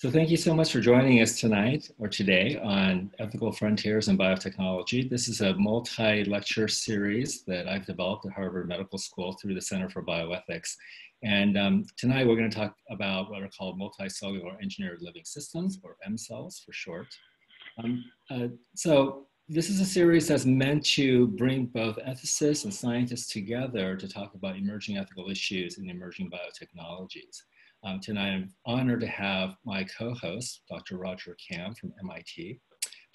So thank you so much for joining us tonight or today on Ethical Frontiers in Biotechnology. This is a multi-lecture series that I've developed at Harvard Medical School through the Center for Bioethics. And tonight we're going to talk about what are called multicellular engineered living systems, or M-cells for short. So this is a series that's meant to bring both ethicists and scientists together to talk about emerging ethical issues and emerging biotechnologies. Tonight, I'm honored to have my co-host, Dr. Roger Kamm from MIT.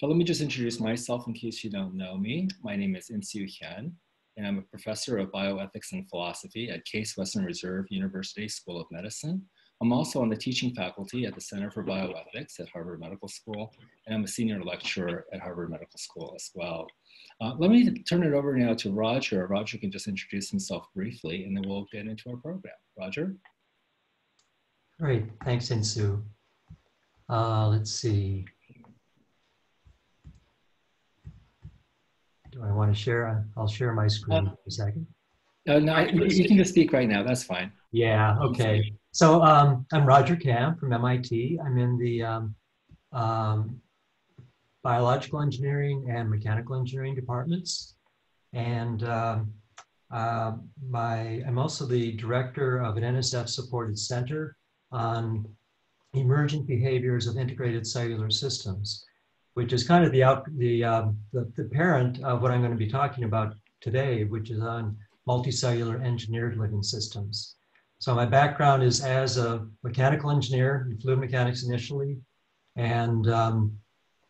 But let me just introduce myself in case you don't know me. My name is Insoo Hyun, and I'm a professor of bioethics and philosophy at Case Western Reserve University School of Medicine. I'm also on the teaching faculty at the Center for Bioethics at Harvard Medical School, and I'm a senior lecturer at Harvard Medical School as well. Let me turn it over now to Roger. Roger can just introduce himself briefly, and then we'll get into our program. Roger? Great, thanks, Insoo. Let's see. Do I want to share? I'll share my screen for a second. No, you can just speak right now. That's fine. Yeah, okay. So I'm Roger Kamm from MIT. I'm in the biological engineering and mechanical engineering departments. And I'm also the director of an NSF-supported center on emergent behaviors of integrated cellular systems, which is kind of the parent of what I'm going to be talking about today, which is on multicellular engineered living systems. So my background is as a mechanical engineer in fluid mechanics initially, and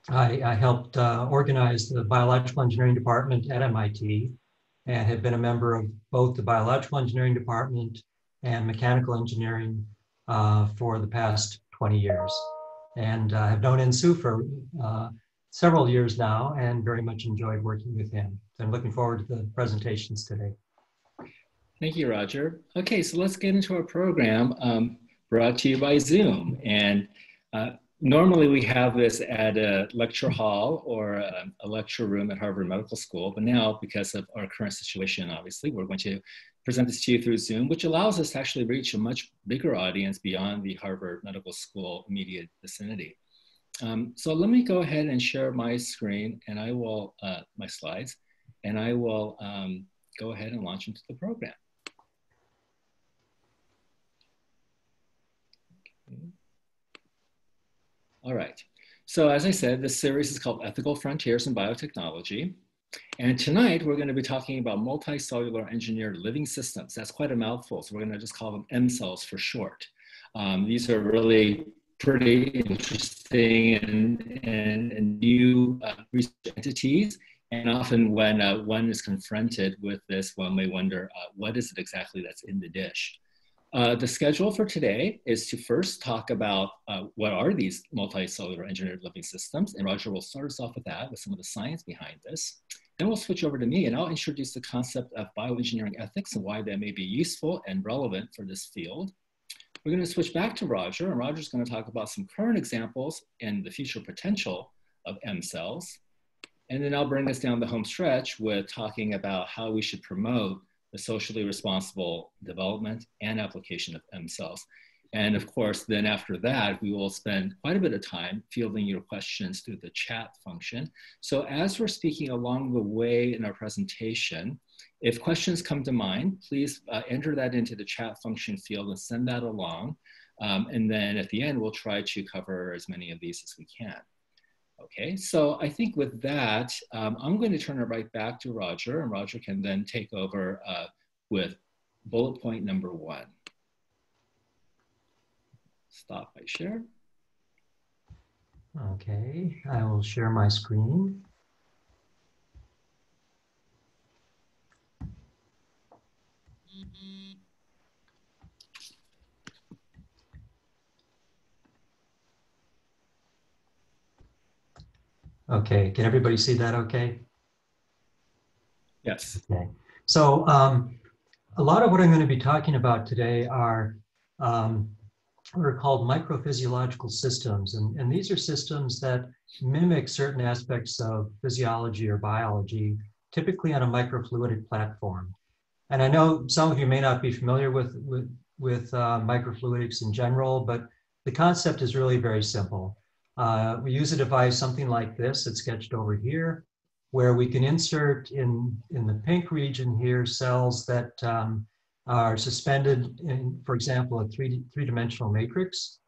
I helped organize the biological engineering department at MIT, and have been a member of both the biological engineering department and mechanical engineering for the past 20 years. And I've known Insoo for several years now and very much enjoyed working with him. So I'm looking forward to the presentations today. Thank you, Roger. Okay, so let's get into our program brought to you by Zoom. And normally we have this at a lecture hall or a lecture room at Harvard Medical School, but now because of our current situation, obviously, we're going to present this to you through Zoom, which allows us to actually reach a much bigger audience beyond the Harvard Medical School immediate vicinity. So let me go ahead and share my screen and I will, my slides, and I will go ahead and launch into the program. Okay. All right, so as I said, this series is called Ethical Frontiers in Biotechnology. And tonight, we're going to be talking about multicellular engineered living systems. That's quite a mouthful, so we're going to just call them M-cells for short. These are really pretty interesting and new research entities. And often when one is confronted with this, one may wonder, what is it exactly that's in the dish? The schedule for today is to first talk about what are these multicellular engineered living systems. And Roger will start us off with that, with some of the science behind this. Then we'll switch over to me and I'll introduce the concept of bioengineering ethics and why that may be useful and relevant for this field. We're going to switch back to Roger, and Roger's going to talk about some current examples and the future potential of M-cells. And then I'll bring us down the home stretch with talking about how we should promote the socially responsible development and application of M-cells. And of course, then after that, we will spend quite a bit of time fielding your questions through the chat function. So as we're speaking along the way in our presentation, if questions come to mind, please enter that into the chat function field and send that along. And then at the end, we'll try to cover as many of these as we can. Okay, so I think with that, I'm going to turn it right back to Roger, and Roger can then take over with bullet point number one. Stop my share. Okay, I will share my screen. Okay, can everybody see that okay? Yes. Okay. So a lot of what I'm going to be talking about today are what are called microphysiological systems. And these are systems that mimic certain aspects of physiology or biology, typically on a microfluidic platform. And I know some of you may not be familiar with microfluidics in general, but The concept is really very simple. We use a device something like this, it's sketched over here, where we can insert in the pink region here cells that are suspended in, for example, a three-dimensional matrix.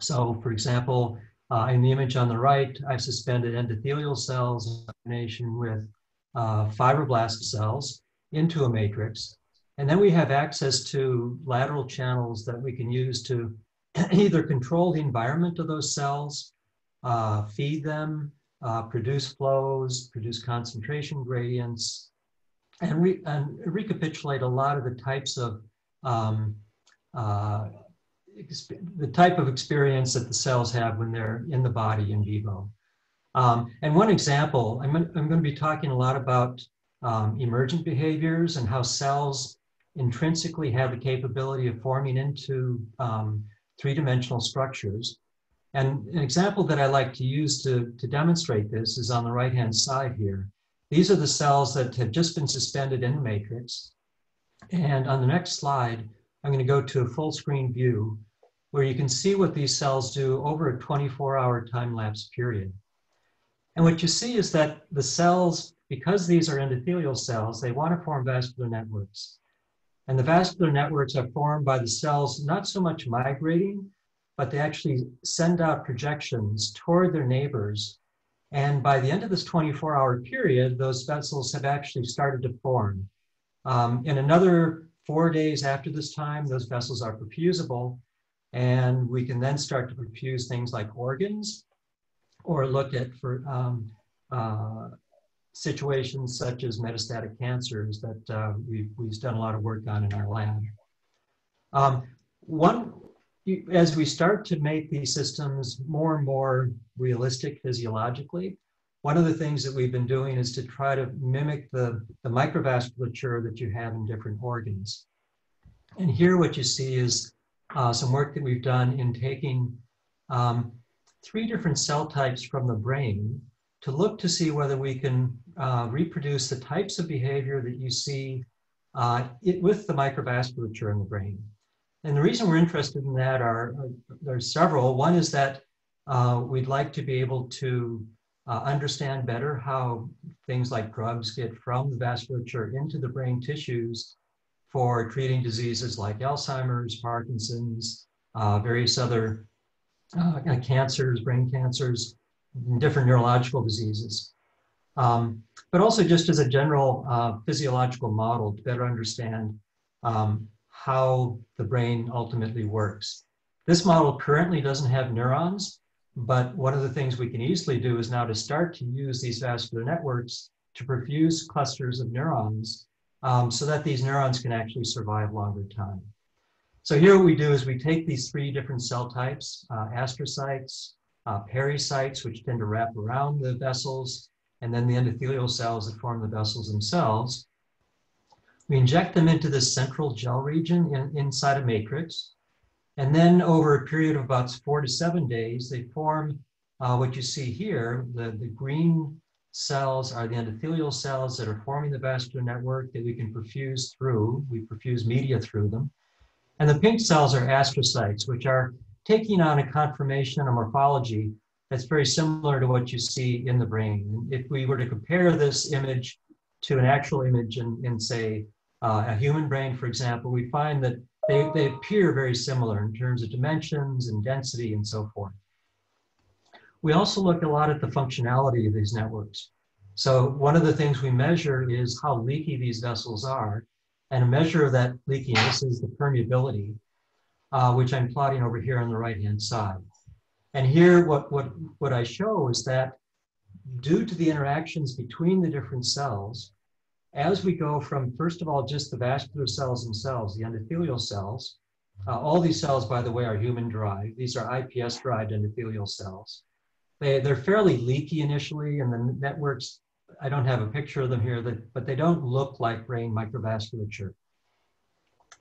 So, for example, in the image on the right, I've suspended endothelial cells in combination with fibroblast cells into a matrix. And then we have access to lateral channels that we can use to either control the environment of those cells, feed them, produce flows, produce concentration gradients, and recapitulate a lot of the types of the type of experience that the cells have when they're in the body in vivo. And one example, I'm going to be talking a lot about emergent behaviors and how cells intrinsically have the capability of forming into three-dimensional structures. And an example that I like to use to demonstrate this is on the right-hand side here. These are the cells that have just been suspended in the matrix. And on the next slide, I'm going to go to a full-screen view where you can see what these cells do over a 24-hour time-lapse period. And what you see is that the cells, because these are endothelial cells, they want to form vascular networks. And the vascular networks are formed by the cells not so much migrating, but they actually send out projections toward their neighbors. And by the end of this 24-hour period, those vessels have actually started to form. In another 4 days after this time, those vessels are perfusable, and we can then start to perfuse things like organs, or look at for situations such as metastatic cancers that we've done a lot of work on in our lab. As we start to make these systems more and more realistic physiologically, one of the things that we've been doing is to try to mimic the microvasculature that you have in different organs. And here what you see is some work that we've done in taking three different cell types from the brain to look to see whether we can reproduce the types of behavior that you see with the microvasculature in the brain. And the reason we're interested in that there's several. One is that we'd like to be able to understand better how things like drugs get from the vasculature into the brain tissues for treating diseases like Alzheimer's, Parkinson's, various other cancers, brain cancers, and different neurological diseases. But also just as a general physiological model to better understand how the brain ultimately works. This model currently doesn't have neurons, but one of the things we can easily do is now to start to use these vascular networks to perfuse clusters of neurons so that these neurons can actually survive longer time. So here what we do is we take these three different cell types, astrocytes, pericytes, which tend to wrap around the vessels, and then the endothelial cells that form the vessels themselves. We inject them into this central gel region inside a matrix. And then over a period of about 4 to 7 days, they form what you see here. The green cells are the endothelial cells that are forming the vascular network that we can perfuse through. We perfuse media through them. And the pink cells are astrocytes, which are taking on a conformation, a morphology that's very similar to what you see in the brain. If we were to compare this image to an actual image in say, a human brain, for example, we find that they appear very similar in terms of dimensions and density and so forth. We also look a lot at the functionality of these networks. So one of the things we measure is how leaky these vessels are. And a measure of that leakiness is the permeability, which I'm plotting over here on the right-hand side. And here what I show is that due to the interactions between the different cells, as we go from, first of all, just the vascular cells themselves, the endothelial cells, all these cells, by the way, are human-derived. These are iPS-derived endothelial cells. They're fairly leaky initially, and the networks, I don't have a picture of them here, but they don't look like brain microvasculature.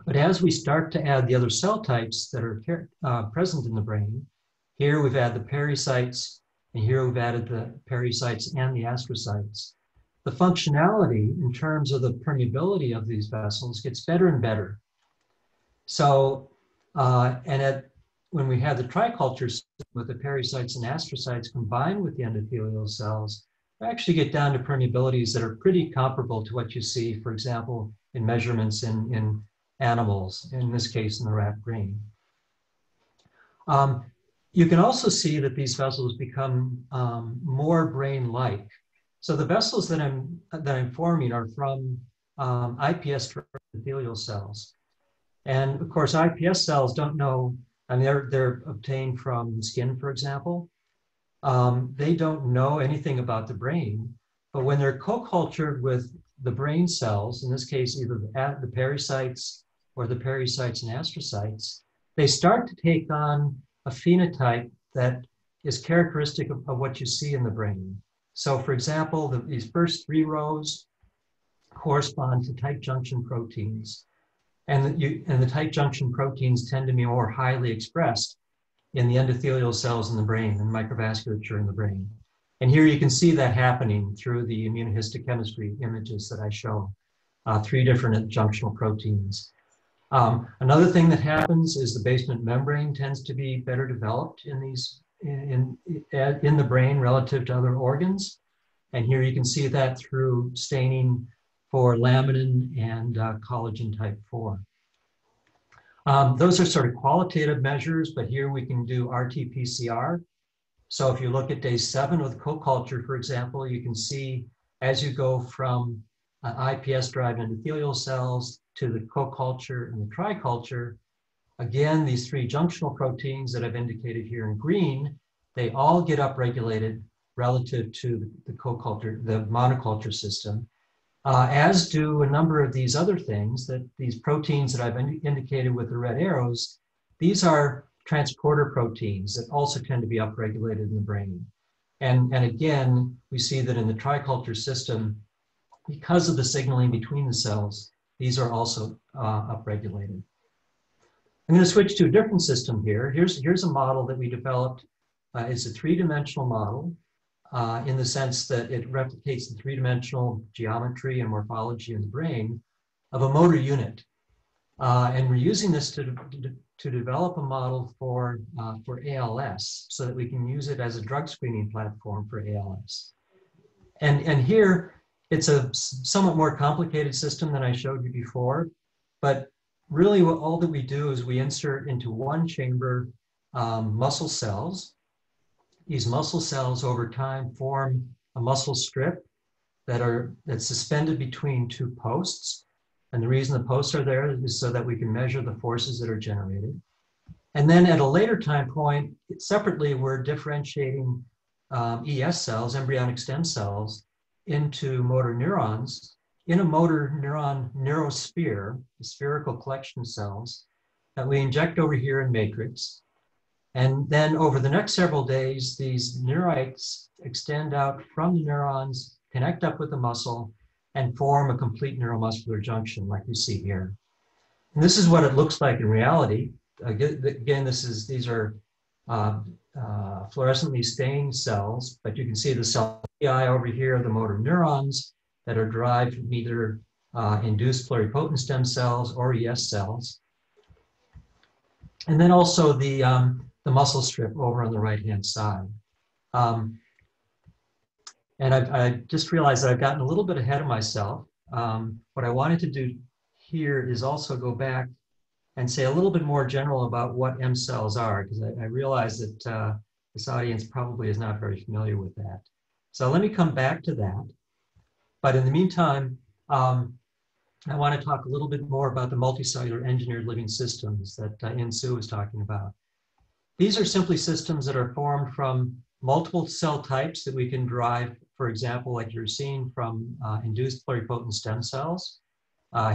But as we start to add the other cell types that are present in the brain, here we've added the pericytes, and here we've added the pericytes and the astrocytes. The functionality in terms of the permeability of these vessels gets better and better. So, and at when we had the triculture with the pericytes and astrocytes combined with the endothelial cells, we actually get down to permeabilities that are pretty comparable to what you see, for example, in measurements in animals, in this case in the rat brain. You can also see that these vessels become more brain-like. So the vessels that I'm forming are from iPS endothelial cells. And of course, iPS cells don't know, I mean, they're obtained from skin, for example. They don't know anything about the brain, but when they're co-cultured with the brain cells, in this case, either the pericytes or the pericytes and astrocytes, they start to take on a phenotype that is characteristic of what you see in the brain. So for example, these first three rows correspond to tight junction proteins. And the tight junction proteins tend to be more highly expressed in the endothelial cells in the brain and microvasculature in the brain. And here you can see that happening through the immunohistochemistry images that I show, three different junctional proteins. Another thing that happens is the basement membrane tends to be better developed in these in the brain relative to other organs. And here you can see that through staining for laminin and collagen type 4. Those are sort of qualitative measures, but here we can do RT-PCR. So if you look at day 7 with co-culture, for example, you can see as you go from iPS-derived endothelial cells to the co-culture and the triculture, again, these three junctional proteins that I've indicated here in green, they all get upregulated relative to the co-culture, the monoculture system. As do a number of these other things, that these proteins that I've indicated with the red arrows, these are transporter proteins that also tend to be upregulated in the brain. And again, we see that in the triculture system, because of the signaling between the cells, these are also upregulated. I'm going to switch to a different system here. Here's a model that we developed. It's a three-dimensional model. In the sense that it replicates the three-dimensional geometry and morphology in the brain of a motor unit. And we're using this to develop a model for ALS so that we can use it as a drug screening platform for ALS. And here, it's a somewhat more complicated system than I showed you before, but really what all that we do is we insert into one chamber muscle cells. These muscle cells over time form a muscle strip that's suspended between two posts. And the reason the posts are there is so that we can measure the forces that are generated. And then at a later time point, separately, we're differentiating ES cells, embryonic stem cells, into motor neurons in a motor neuron neurosphere, a spherical collection of cells that we inject over here in matrix. And then over the next several days, these neurites extend out from the neurons, connect up with the muscle, and form a complete neuromuscular junction like you see here. And this is what it looks like in reality. Again, these are fluorescently stained cells, but you can see the cell over here, the motor neurons that are derived from either induced pluripotent stem cells or ES cells. And then also the muscle strip over on the right-hand side. And I just realized that I've gotten a little bit ahead of myself. What I wanted to do here is also go back and say a little bit more general about what M-cells are, because I realize that this audience probably is not very familiar with that. So let me come back to that. But in the meantime, I want to talk a little bit more about the multicellular engineered living systems that Insoo was talking about. These are simply systems that are formed from multiple cell types that we can derive, for example, like you're seeing from induced pluripotent stem cells.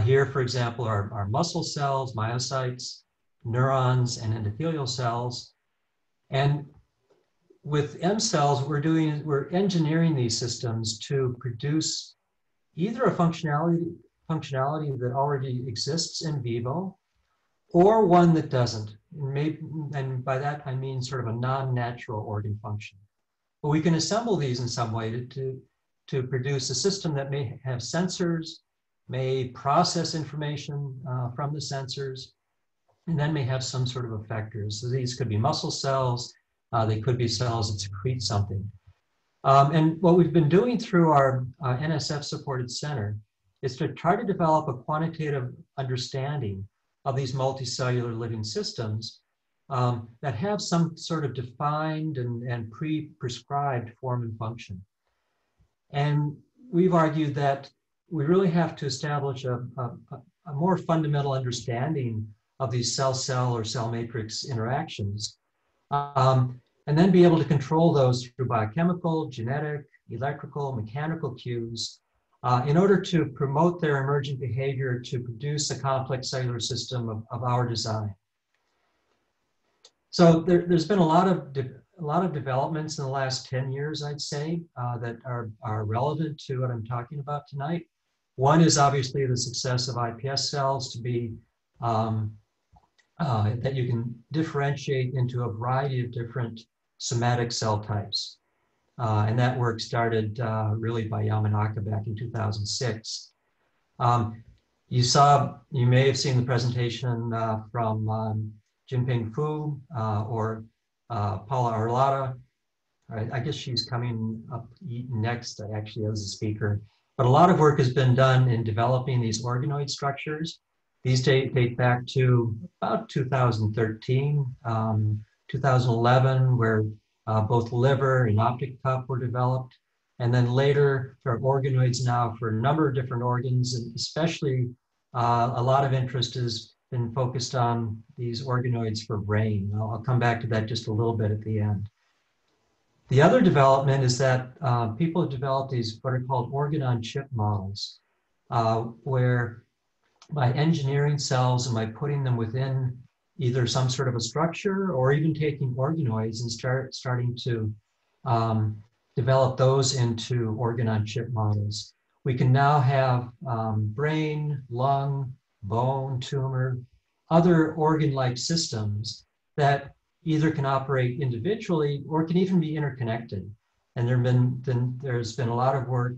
Here, for example, are muscle cells, myocytes, neurons, and endothelial cells. And with M-cells, what we're doing is we're engineering these systems to produce either a functionality that already exists in vivo, or one that doesn't. And by that, I mean sort of a non-natural organ function. But we can assemble these in some way to produce a system that may have sensors, may process information from the sensors, and then may have some sort of effectors. So these could be muscle cells, they could be cells that secrete something. And what we've been doing through our NSF-supported center is to try to develop a quantitative understanding of these multicellular living systems that have some sort of defined and pre-prescribed form and function. And we've argued that we really have to establish a more fundamental understanding of these cell-cell or cell matrix interactions, and then be able to control those through biochemical, genetic, electrical, mechanical cues in order to promote their emergent behavior to produce a complex cellular system of our design. So there's been a lot of developments in the last 10 years, I'd say, that are relevant to what I'm talking about tonight. One is obviously the success of iPS cells to be, that you can differentiate into a variety of different somatic cell types. And that work started really by Yamanaka back in 2006. You may have seen the presentation from Jinping Fu or Paula Arlotta. I guess she's coming up next, actually, as a speaker. But a lot of work has been done in developing these organoid structures. These date back to about 2013, 2011, where both liver and optic cup were developed. And then later, there are organoids now for a number of different organs, and especially a lot of interest is been focused on these organoids for brain. I'll come back to that just a little bit at the end. The other development is that people have developed these what are called organ-on-chip models, where by engineering cells and by putting them within either some sort of a structure or even taking organoids and starting to develop those into organ-on-chip models. We can now have brain, lung, bone, tumor, other organ-like systems that either can operate individually or can even be interconnected. And there's been a lot of work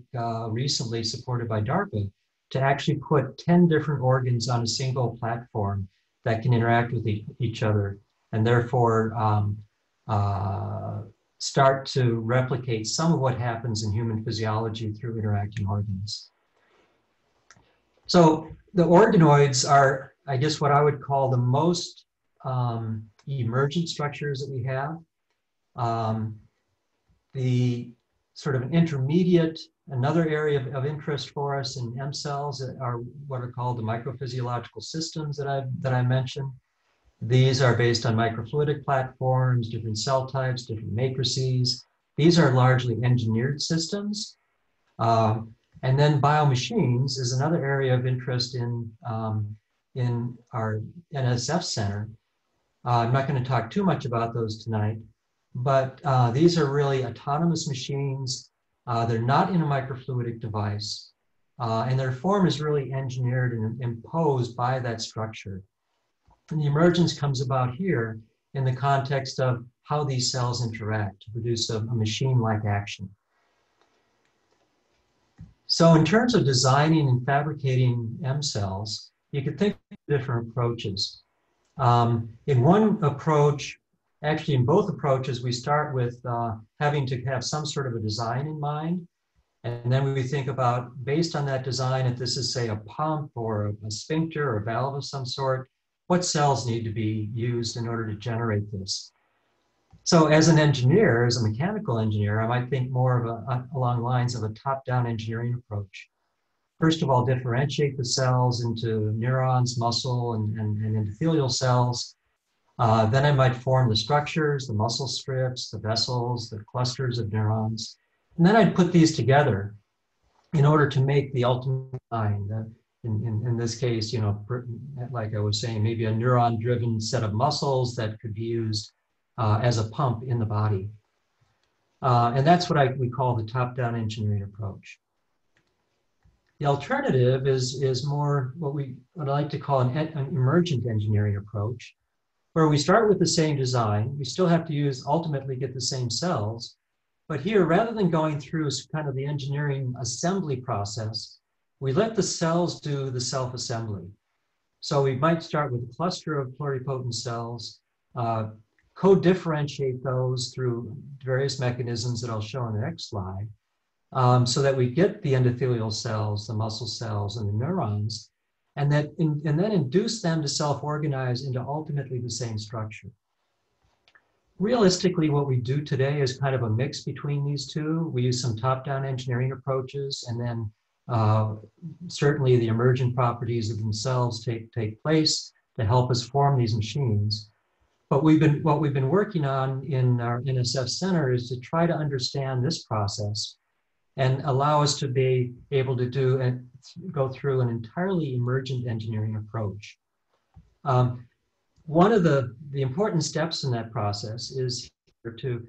recently supported by DARPA to actually put 10 different organs on a single platform that can interact with each other and therefore start to replicate some of what happens in human physiology through interacting organs. So the organoids are, I guess, what I would call the most emergent structures that we have. The sort of an intermediate, another area of interest for us in M-cells are what are called the microphysiological systems that I mentioned. These are based on microfluidic platforms, different cell types, different matrices. These are largely engineered systems. And then biomachines is another area of interest in our NSF Center. I'm not going to talk too much about those tonight, but these are really autonomous machines. They're not in a microfluidic device, and their form is really engineered and imposed by that structure. And the emergence comes about here in the context of how these cells interact to produce a machine-like action. So in terms of designing and fabricating M-cells, you could think of different approaches. In one approach, actually in both approaches, we start with having to have some sort of a design in mind. And then we think about, based on that design, if this is, say, a pump or a sphincter or a valve of some sort, what cells need to be used in order to generate this? So as an engineer, as a mechanical engineer, I might think more of along lines of a top-down engineering approach. First of all, differentiate the cells into neurons, muscle, and endothelial cells. Then I might form the structures, the muscle strips, the vessels, the clusters of neurons. And then I'd put these together in order to make the ultimate design. In this case, you know, like I was saying, maybe a neuron-driven set of muscles that could be used as a pump in the body. And that's what we call the top-down engineering approach. The alternative is more what I like to call an emergent engineering approach, where we start with the same design. We still have to ultimately get the same cells. But here, rather than going through kind of the engineering assembly process, we let the cells do the self-assembly. So we might start with a cluster of pluripotent cells, co-differentiate those through various mechanisms that I'll show in the next slide, so that we get the endothelial cells, the muscle cells, and the neurons, and that then induce them to self-organize into ultimately the same structure. Realistically, what we do today is kind of a mix between these two. We use some top-down engineering approaches, and then certainly the emergent properties of themselves take place to help us form these machines. But what we've been working on in our NSF Center is to try to understand this process and allow us to be able to do and go through an entirely emergent engineering approach. One of the important steps in that process is to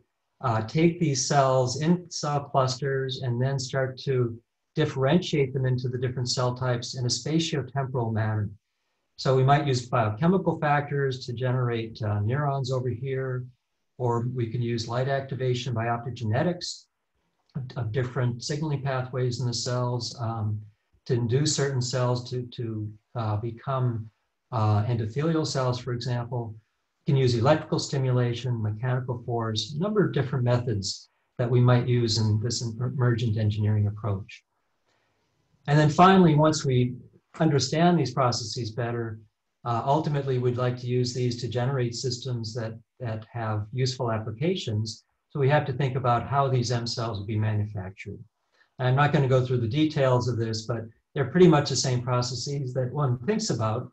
take these cells in cell clusters and then start to differentiate them into the different cell types in a spatiotemporal manner. So we might use biochemical factors to generate neurons over here, or we can use light activation by optogenetics of different signaling pathways in the cells to induce certain cells to become endothelial cells, for example. We can use electrical stimulation, mechanical force, a number of different methods that we might use in this emergent engineering approach. And then finally, once we understand these processes better, ultimately we'd like to use these to generate systems that have useful applications. So we have to think about how these M cells will be manufactured. And I'm not going to go through the details of this, but they're pretty much the same processes that one thinks about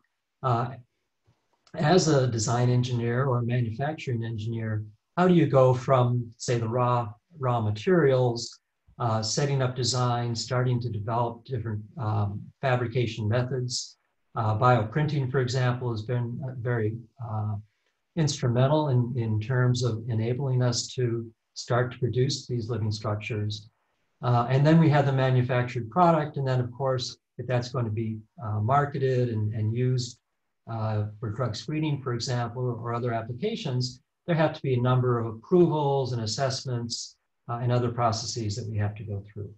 as a design engineer or a manufacturing engineer. How do you go from, say, the raw materials, setting up design, starting to develop different fabrication methods. Bioprinting, for example, has been very instrumental in terms of enabling us to start to produce these living structures. And then we have the manufactured product. And then, of course, if that's going to be marketed and used for drug screening, for example, or other applications, there have to be a number of approvals and assessments and other processes that we have to go through.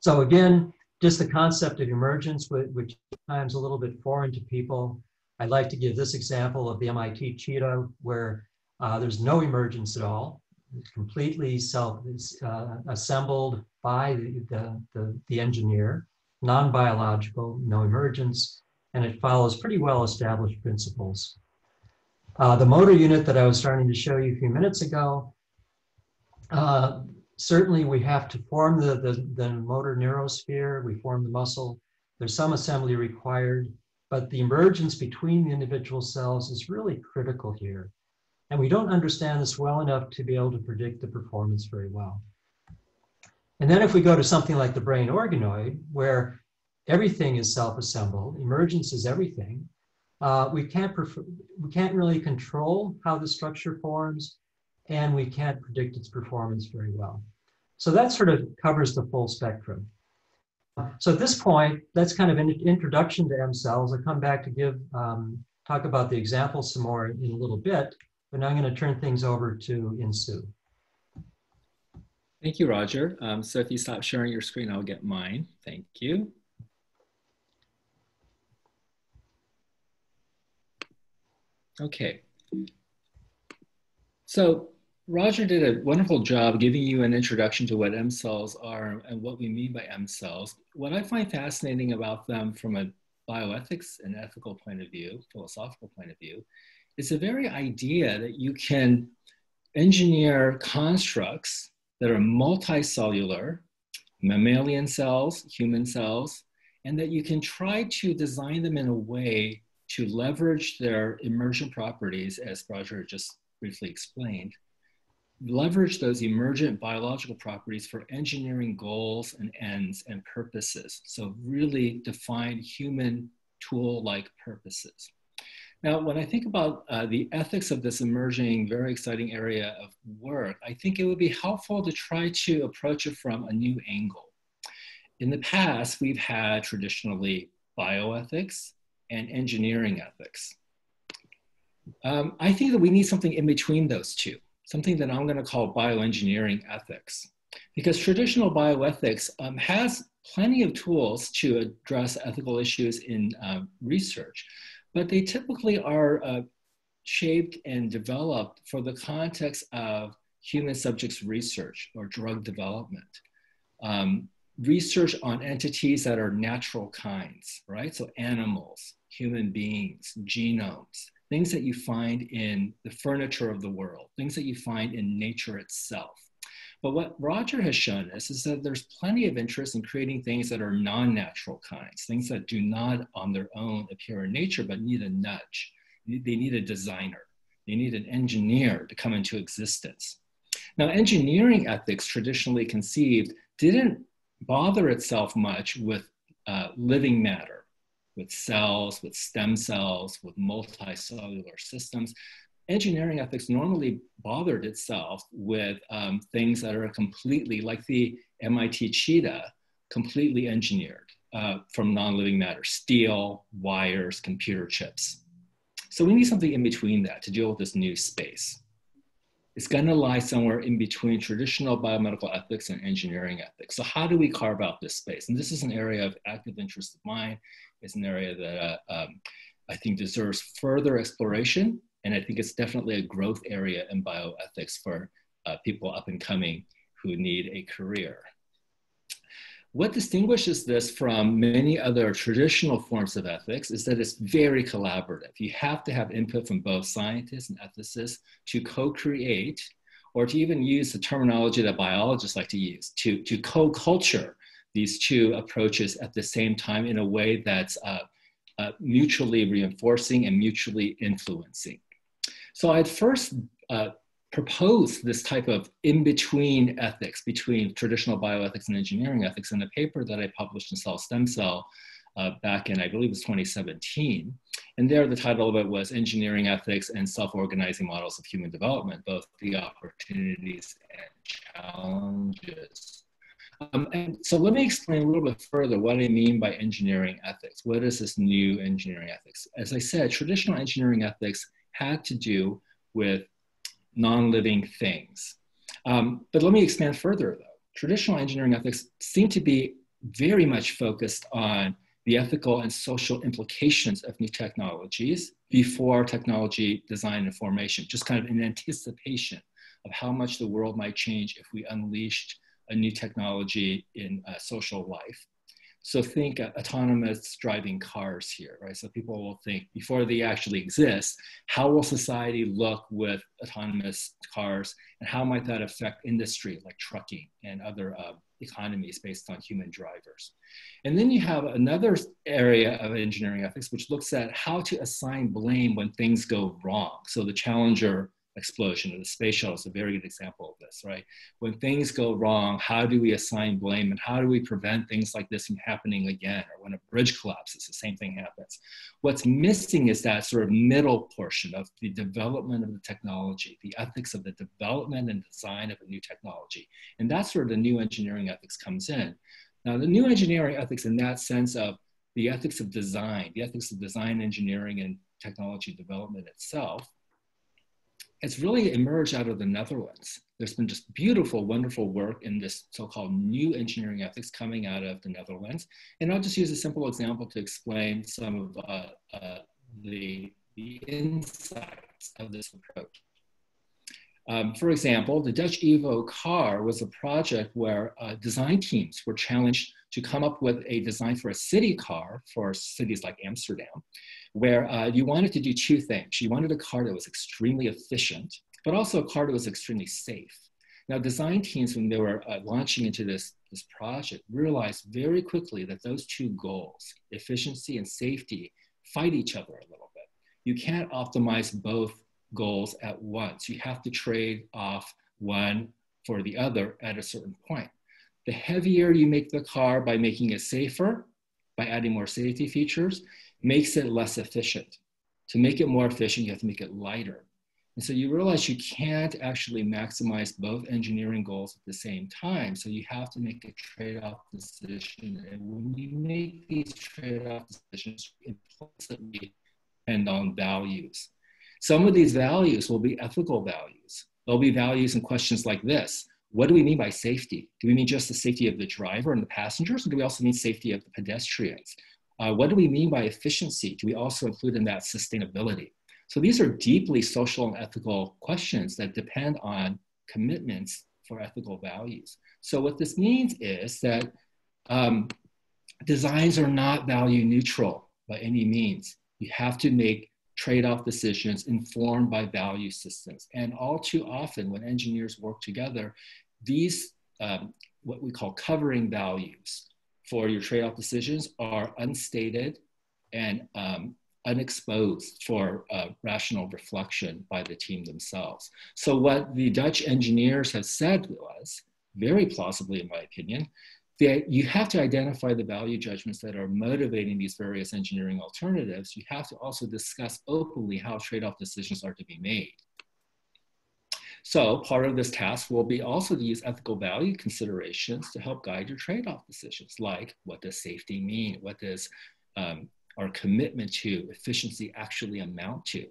So again, just the concept of emergence, which is sometimes a little bit foreign to people. I'd like to give this example of the MIT cheetah, where there's no emergence at all. It's completely self-assembled by the engineer, non-biological, no emergence, and it follows pretty well-established principles. The motor unit that I was starting to show you a few minutes ago, certainly we have to form the motor neurosphere, we form the muscle. There's some assembly required, but the emergence between the individual cells is really critical here. And we don't understand this well enough to be able to predict the performance very well. And then if we go to something like the brain organoid, where everything is self-assembled, emergence is everything, we can't really control how the structure forms, and we can't predict its performance very well. So that sort of covers the full spectrum. So at this point, that's kind of an introduction to M cells. I'll come back to talk about the example some more in a little bit, but now I'm going to turn things over to Insoo. Thank you, Roger. So if you stop sharing your screen, I'll get mine. Thank you. Okay. So Roger did a wonderful job giving you an introduction to what M cells are and what we mean by M cells. What I find fascinating about them from a bioethics and ethical point of view, philosophical point of view, is the very idea that you can engineer constructs that are multicellular, mammalian cells, human cells, and that you can try to design them in a way to leverage their emergent properties, as Roger just briefly explained, leverage those emergent biological properties for engineering goals and ends and purposes. So really define human tool-like purposes. Now, when I think about the ethics of this emerging, very exciting area of work, I think it would be helpful to try to approach it from a new angle. In the past, we've had traditionally bioethics and engineering ethics. I think that we need something in between those two, something that I'm going to call bioengineering ethics. because traditional bioethics has plenty of tools to address ethical issues in research, but they typically are shaped and developed for the context of human subjects research or drug development. Research on entities that are natural kinds, right? So animals, human beings, genomes, things that you find in the furniture of the world, things that you find in nature itself. But what Roger has shown us is that there's plenty of interest in creating things that are non-natural kinds, things that do not on their own appear in nature, but need a nudge. They need a designer. They need an engineer to come into existence. Now, engineering ethics, traditionally conceived, didn't bother itself much with living matter, with cells, with stem cells, with multicellular systems. Engineering ethics normally bothered itself with things that are completely, like the MIT cheetah, completely engineered from non-living matter, steel, wires, computer chips. So we need something in between that to deal with this new space. It's going to lie somewhere in between traditional biomedical ethics and engineering ethics. So how do we carve out this space? And this is an area of active interest of mine. It's an area that I think deserves further exploration. And I think it's definitely a growth area in bioethics for people up and coming who need a career. What distinguishes this from many other traditional forms of ethics is that it's very collaborative. You have to have input from both scientists and ethicists to co-create, or to even use the terminology that biologists like to use, to co-culture these two approaches at the same time in a way that's mutually reinforcing and mutually influencing. So I'd first propose this type of in-between ethics between traditional bioethics and engineering ethics in a paper that I published in Cell Stem Cell back in, I believe it was 2017. And there the title of it was Engineering Ethics and Self-Organizing Models of Human Development, Both the Opportunities and Challenges. And so let me explain a little bit further what I mean by engineering ethics. What is this new engineering ethics? As I said, traditional engineering ethics had to do with non-living things. But let me expand further though. Traditional engineering ethics seem to be very much focused on the ethical and social implications of new technologies before technology design and formation, just kind of in anticipation of how much the world might change if we unleashed a new technology in social life. So think autonomous driving cars here, right? So people will think before they actually exist, how will society look with autonomous cars and how might that affect industry like trucking and other economies based on human drivers? And then you have another area of engineering ethics which looks at how to assign blame when things go wrong. So the Challenger explosion of the space shuttle is a very good example of this, right? When things go wrong, how do we assign blame and how do we prevent things like this from happening again? Or when a bridge collapses, the same thing happens. What's missing is that sort of middle portion of the development of the technology, the ethics of the development and design of a new technology. And that's where the new engineering ethics comes in. Now, the new engineering ethics in that sense of the ethics of design, engineering and technology development itself, it's really emerged out of the Netherlands. There's been just beautiful, wonderful work in this so-called new engineering ethics coming out of the Netherlands. And I'll just use a simple example to explain some of the insights of this approach. For example, the Dutch Evo car was a project where design teams were challenged to come up with a design for a city car for cities like Amsterdam, where you wanted to do two things. You wanted a car that was extremely efficient, but also a car that was extremely safe. Now, design teams, when they were launching into this project, realized very quickly that those two goals, efficiency and safety, fight each other a little bit. You can't optimize both goals at once. You have to trade off one for the other at a certain point. The heavier you make the car by making it safer, by adding more safety features, makes it less efficient. To make it more efficient, you have to make it lighter. And so you realize you can't actually maximize both engineering goals at the same time. So you have to make a trade-off decision. And when you make these trade-off decisions, you implicitly depend on values. Some of these values will be ethical values. There'll be values in questions like this. what do we mean by safety? Do we mean just the safety of the driver and the passengers, or do we also mean safety of the pedestrians? What do we mean by efficiency? Do we also include in that sustainability? So these are deeply social and ethical questions that depend on commitments for ethical values. So what this means is that designs are not value neutral by any means. You have to make trade-off decisions informed by value systems. And all too often when engineers work together, these what we call covering values for your trade-off decisions are unstated and unexposed for rational reflection by the team themselves. So what the Dutch engineers have said was, very plausibly in my opinion, that you have to identify the value judgments that are motivating these various engineering alternatives. You have to also discuss openly how trade-off decisions are to be made. So part of this task will be also to use ethical value considerations to help guide your trade-off decisions, like what does safety mean? What does our commitment to efficiency actually amount to?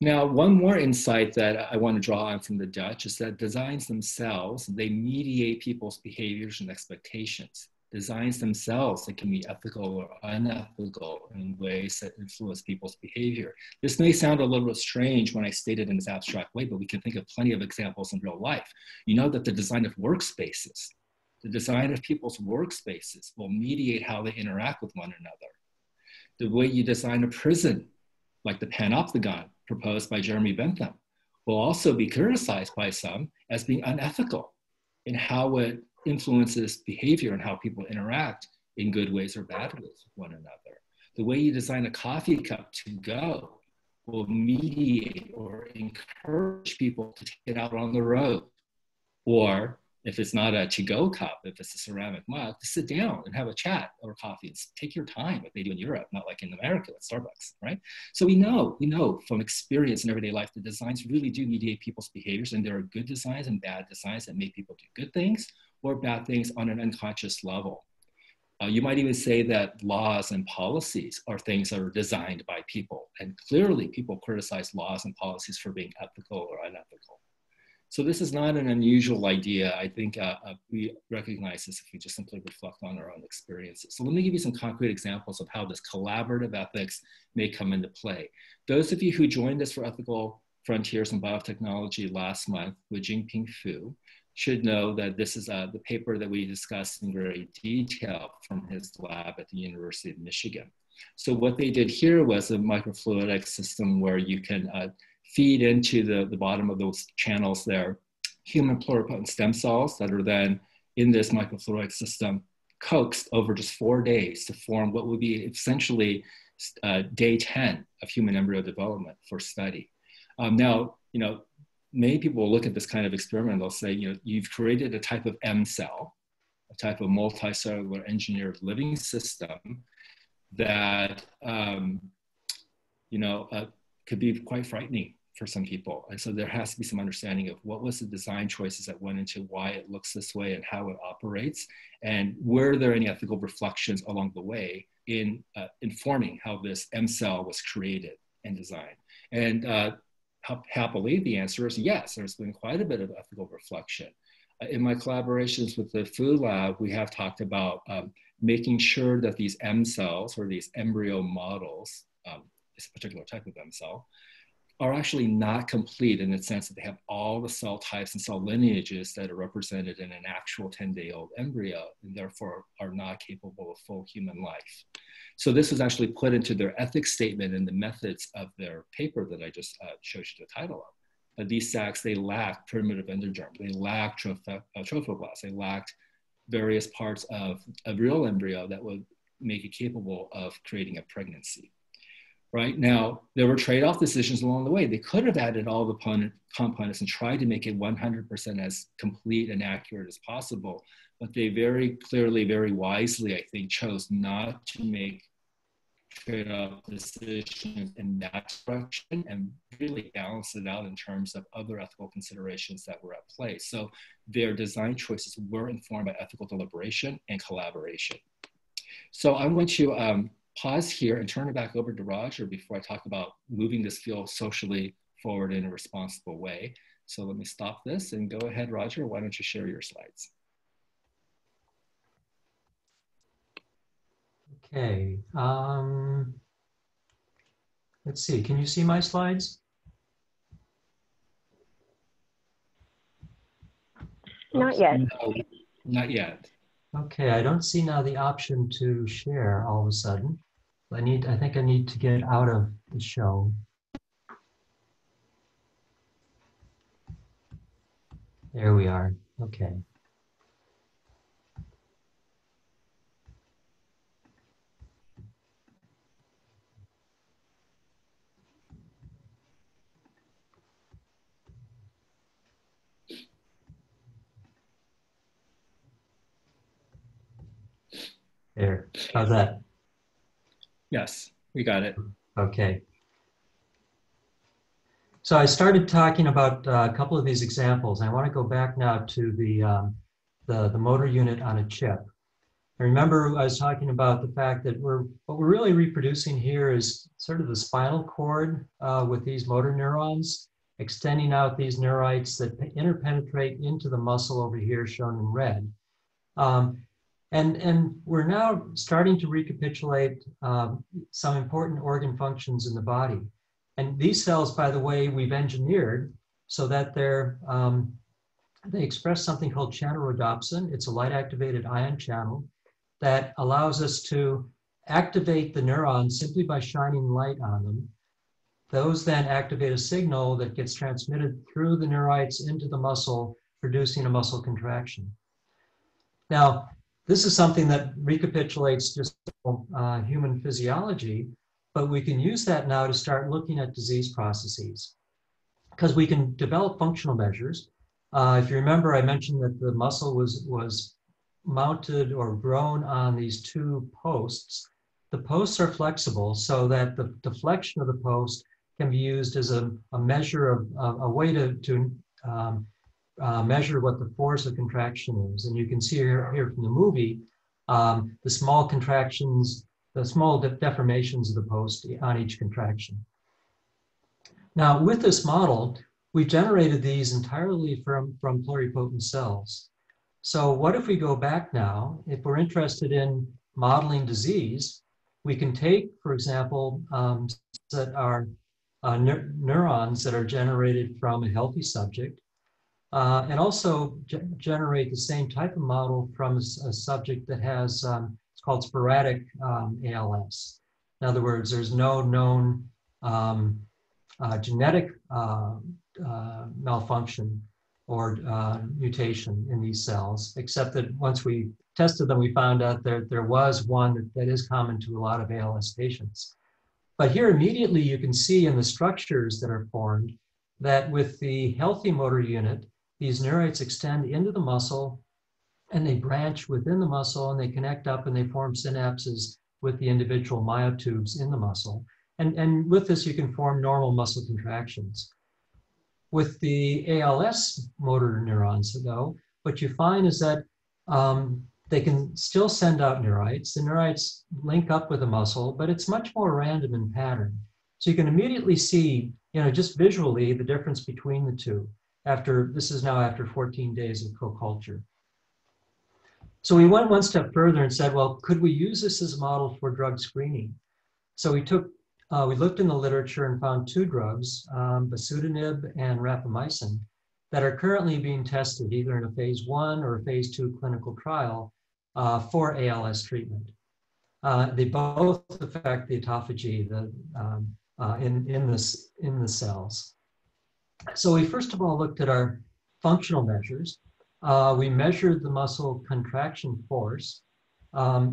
Now, one more insight that I want to draw on from the Dutch is that designs themselves, they mediate people's behaviors and expectations. Designs themselves, they can be ethical or unethical in ways that influence people's behavior. This may sound a little bit strange when I state it in this abstract way, but we can think of plenty of examples in real life. You know that the design of workspaces, the design of people's workspaces will mediate how they interact with one another. The way you design a prison, like the Panopticon, proposed by Jeremy Bentham, will also be criticized by some as being unethical in how it influences behavior and how people interact in good ways or bad ways with one another. The way you design a coffee cup to go will mediate or encourage people to take it out on the road. Or if it's not a to-go cup, if it's a ceramic mug, to sit down and have a chat over coffee and take your time, like they do in Europe, not like in America at Starbucks, right? So we know from experience in everyday life, the designs really do mediate people's behaviors, and there are good designs and bad designs that make people do good things or bad things on an unconscious level. You might even say that laws and policies are things that are designed by people, and clearly people criticize laws and policies for being ethical or unethical. So this is not an unusual idea. I think we recognize this if we just simply reflect on our own experiences. So let me give you some concrete examples of how this collaborative ethics may come into play. Those of you who joined us for Ethical Frontiers in Biotechnology last month with Jinping Fu should know that this is the paper that we discussed in great detail from his lab at the University of Michigan. So what they did here was a microfluidic system where you can feed into the bottom of those channels there, human pluripotent stem cells that are then in this microfluidic system coaxed over just 4 days to form what would be essentially day 10 of human embryo development for study. Now, you know, many people will look at this kind of experiment and they'll say, you know, you've created a type of M-cell, a type of multicellular engineered living system that, you know, could be quite frightening for some people. And so there has to be some understanding of what was the design choices that went into why it looks this way and how it operates, and were there any ethical reflections along the way in informing how this M-cell was created and designed. And happily, the answer is yes, there's been quite a bit of ethical reflection. In my collaborations with the Fu Lab, we have talked about making sure that these M-cells, or these embryo models, a particular type of M cell, are actually not complete in the sense that they have all the cell types and cell lineages that are represented in an actual 10-day-old embryo, and therefore are not capable of full human life. So this was actually put into their ethics statement and the methods of their paper that I just showed you the title of. But these sacs, they lack primitive endoderm, they lack trophoblast, they lacked various parts of a real embryo that would make it capable of creating a pregnancy. Right now, there were trade-off decisions along the way. They could have added all the components and tried to make it 100% as complete and accurate as possible, but they very clearly, very wisely, I think, chose not to make trade-off decisions in that direction and really balance it out in terms of other ethical considerations that were at play. So their design choices were informed by ethical deliberation and collaboration. So I'm going to pause here and turn it back over to Roger before I talk about moving this field socially forward in a responsible way. So let me stop this and go ahead, Roger, why don't you share your slides? Okay, let's see, can you see my slides? Not yet. No, not yet. Okay, I don't see now the option to share all of a sudden. I think I need to get out of the show. There we are, okay. There, how's that? Yes, we got it. Okay. So I started talking about a couple of these examples. I want to go back now to the motor unit on a chip. I remember I was talking about the fact that what we're really reproducing here is sort of the spinal cord with these motor neurons, extending out these neurites that interpenetrate into the muscle over here shown in red. And we're now starting to recapitulate some important organ functions in the body. And these cells, by the way, we've engineered so that they express something called channelrhodopsin. It's a light-activated ion channel that allows us to activate the neurons simply by shining light on them. Those then activate a signal that gets transmitted through the neurites into the muscle, producing a muscle contraction. Now, this is something that recapitulates just human physiology, but we can use that now to start looking at disease processes because we can develop functional measures. If you remember, I mentioned that the muscle was mounted or grown on these two posts. The posts are flexible so that the deflection of the post can be used as a measure of a way to measure what the force of contraction is. And you can see here from the movie, the small contractions, the small deformations of the post on each contraction. Now, with this model, we generated these entirely from pluripotent cells. So what if we go back now? If we're interested in modeling disease, we can take, for example, that are neurons that are generated from a healthy subject, and also generate the same type of model from a subject that has, it's called sporadic ALS. In other words, there's no known genetic malfunction or mutation in these cells, except that once we tested them, we found out there was one that is common to a lot of ALS patients. But here immediately you can see in the structures that are formed that with the healthy motor unit, these neurites extend into the muscle and they branch within the muscle and they connect up and they form synapses with the individual myotubes in the muscle. And with this, you can form normal muscle contractions. With the ALS motor neurons though, what you find is that they can still send out neurites. The neurites link up with the muscle, but it's much more random in pattern. So you can immediately see, you know, just visually the difference between the two after, this is now after 14 days of co-culture. So we went one step further and said, well, could we use this as a model for drug screening? So we took, we looked in the literature and found two drugs, basudinib and rapamycin, that are currently being tested either in a phase 1 or a phase 2 clinical trial for ALS treatment. They both affect the autophagy, in the cells. So we first of all looked at our functional measures. We measured the muscle contraction force.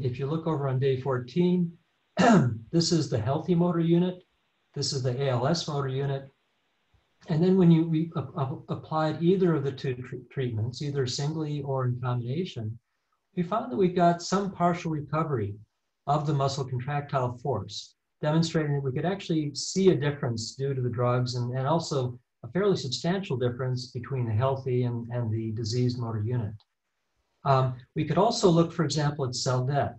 If you look over on day 14, this is the healthy motor unit. This is the ALS motor unit. And then when we applied either of the two treatments, either singly or in combination, we found that we got some partial recovery of the muscle contractile force, demonstrating that we could actually see a difference due to the drugs and also a fairly substantial difference between the healthy and the diseased motor unit. We could also look, for example, at cell death.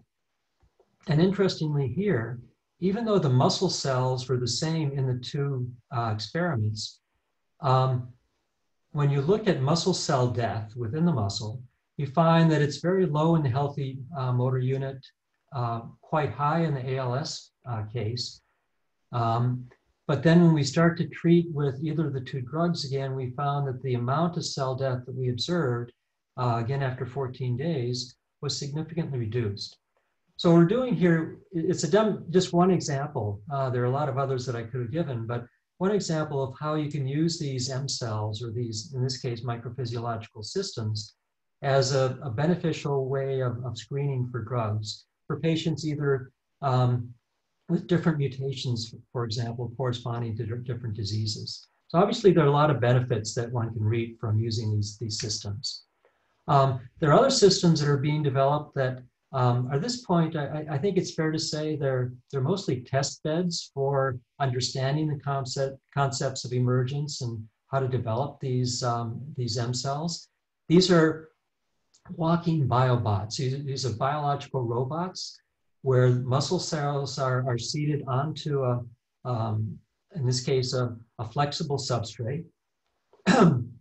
And interestingly here, even though the muscle cells were the same in the two experiments, when you look at muscle cell death within the muscle, you find that it's very low in the healthy motor unit, quite high in the ALS case. But then when we start to treat with either of the two drugs again, we found that the amount of cell death that we observed, again after 14 days, was significantly reduced. So what we're doing here, it's just one example. There are a lot of others that I could have given, but one example of how you can use these M-cells, or these, in this case, microphysiological systems, as a beneficial way of screening for drugs for patients either with different mutations, for example, corresponding to different diseases. So obviously there are a lot of benefits that one can reap from using these systems. There are other systems that are being developed that at this point, I think it's fair to say they're mostly test beds for understanding the concepts of emergence and how to develop these M-cells. These are walking biobots. These are biological robots where muscle cells are seated onto a, in this case, a flexible substrate. And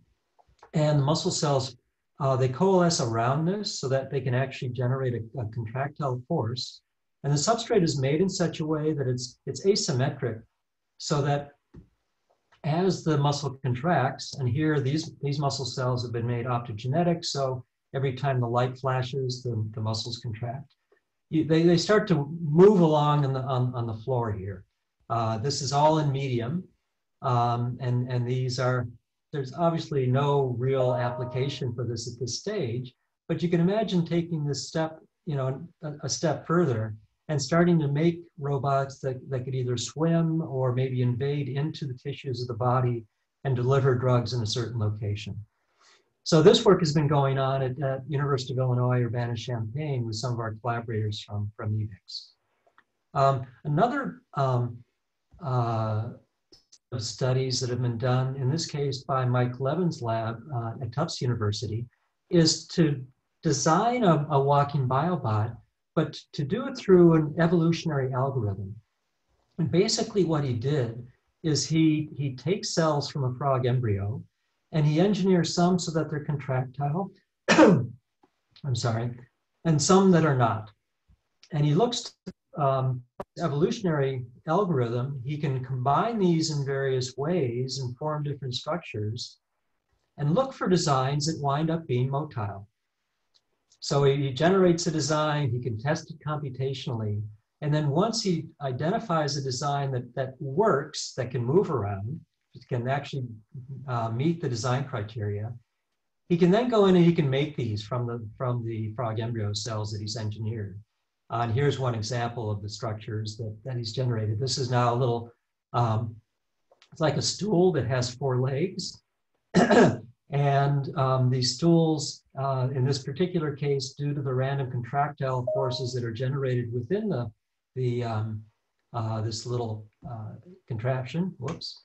the muscle cells, they coalesce around this so that they can actually generate a contractile force. And the substrate is made in such a way that it's asymmetric, so that as the muscle contracts, and here these muscle cells have been made optogenetic, so every time the light flashes, the muscles contract. They start to move along on the floor here. This is all in medium, and these are, there's obviously no real application for this at this stage, but you can imagine taking this step, you know, a step further and starting to make robots that could either swim or maybe invade into the tissues of the body and deliver drugs in a certain location. So this work has been going on at University of Illinois Urbana-Champaign with some of our collaborators from EBICS. Another of studies that have been done, in this case by Mike Levin's lab at Tufts University, is to design a walking biobot, but to do it through an evolutionary algorithm. And basically what he did is he takes cells from a frog embryo and he engineers some so that they're contractile, I'm sorry, and some that are not. And he looks to evolutionary algorithm, he can combine these in various ways and form different structures and look for designs that wind up being motile. So he generates a design, he can test it computationally, and then once he identifies a design that works, that can move around, can actually meet the design criteria, he can then go in and he can make these from the frog embryo cells that he's engineered. And here's one example of the structures that he's generated. This is now a little, it's like a stool that has four legs. And these stools, in this particular case, due to the random contractile forces that are generated within this little contraption, whoops,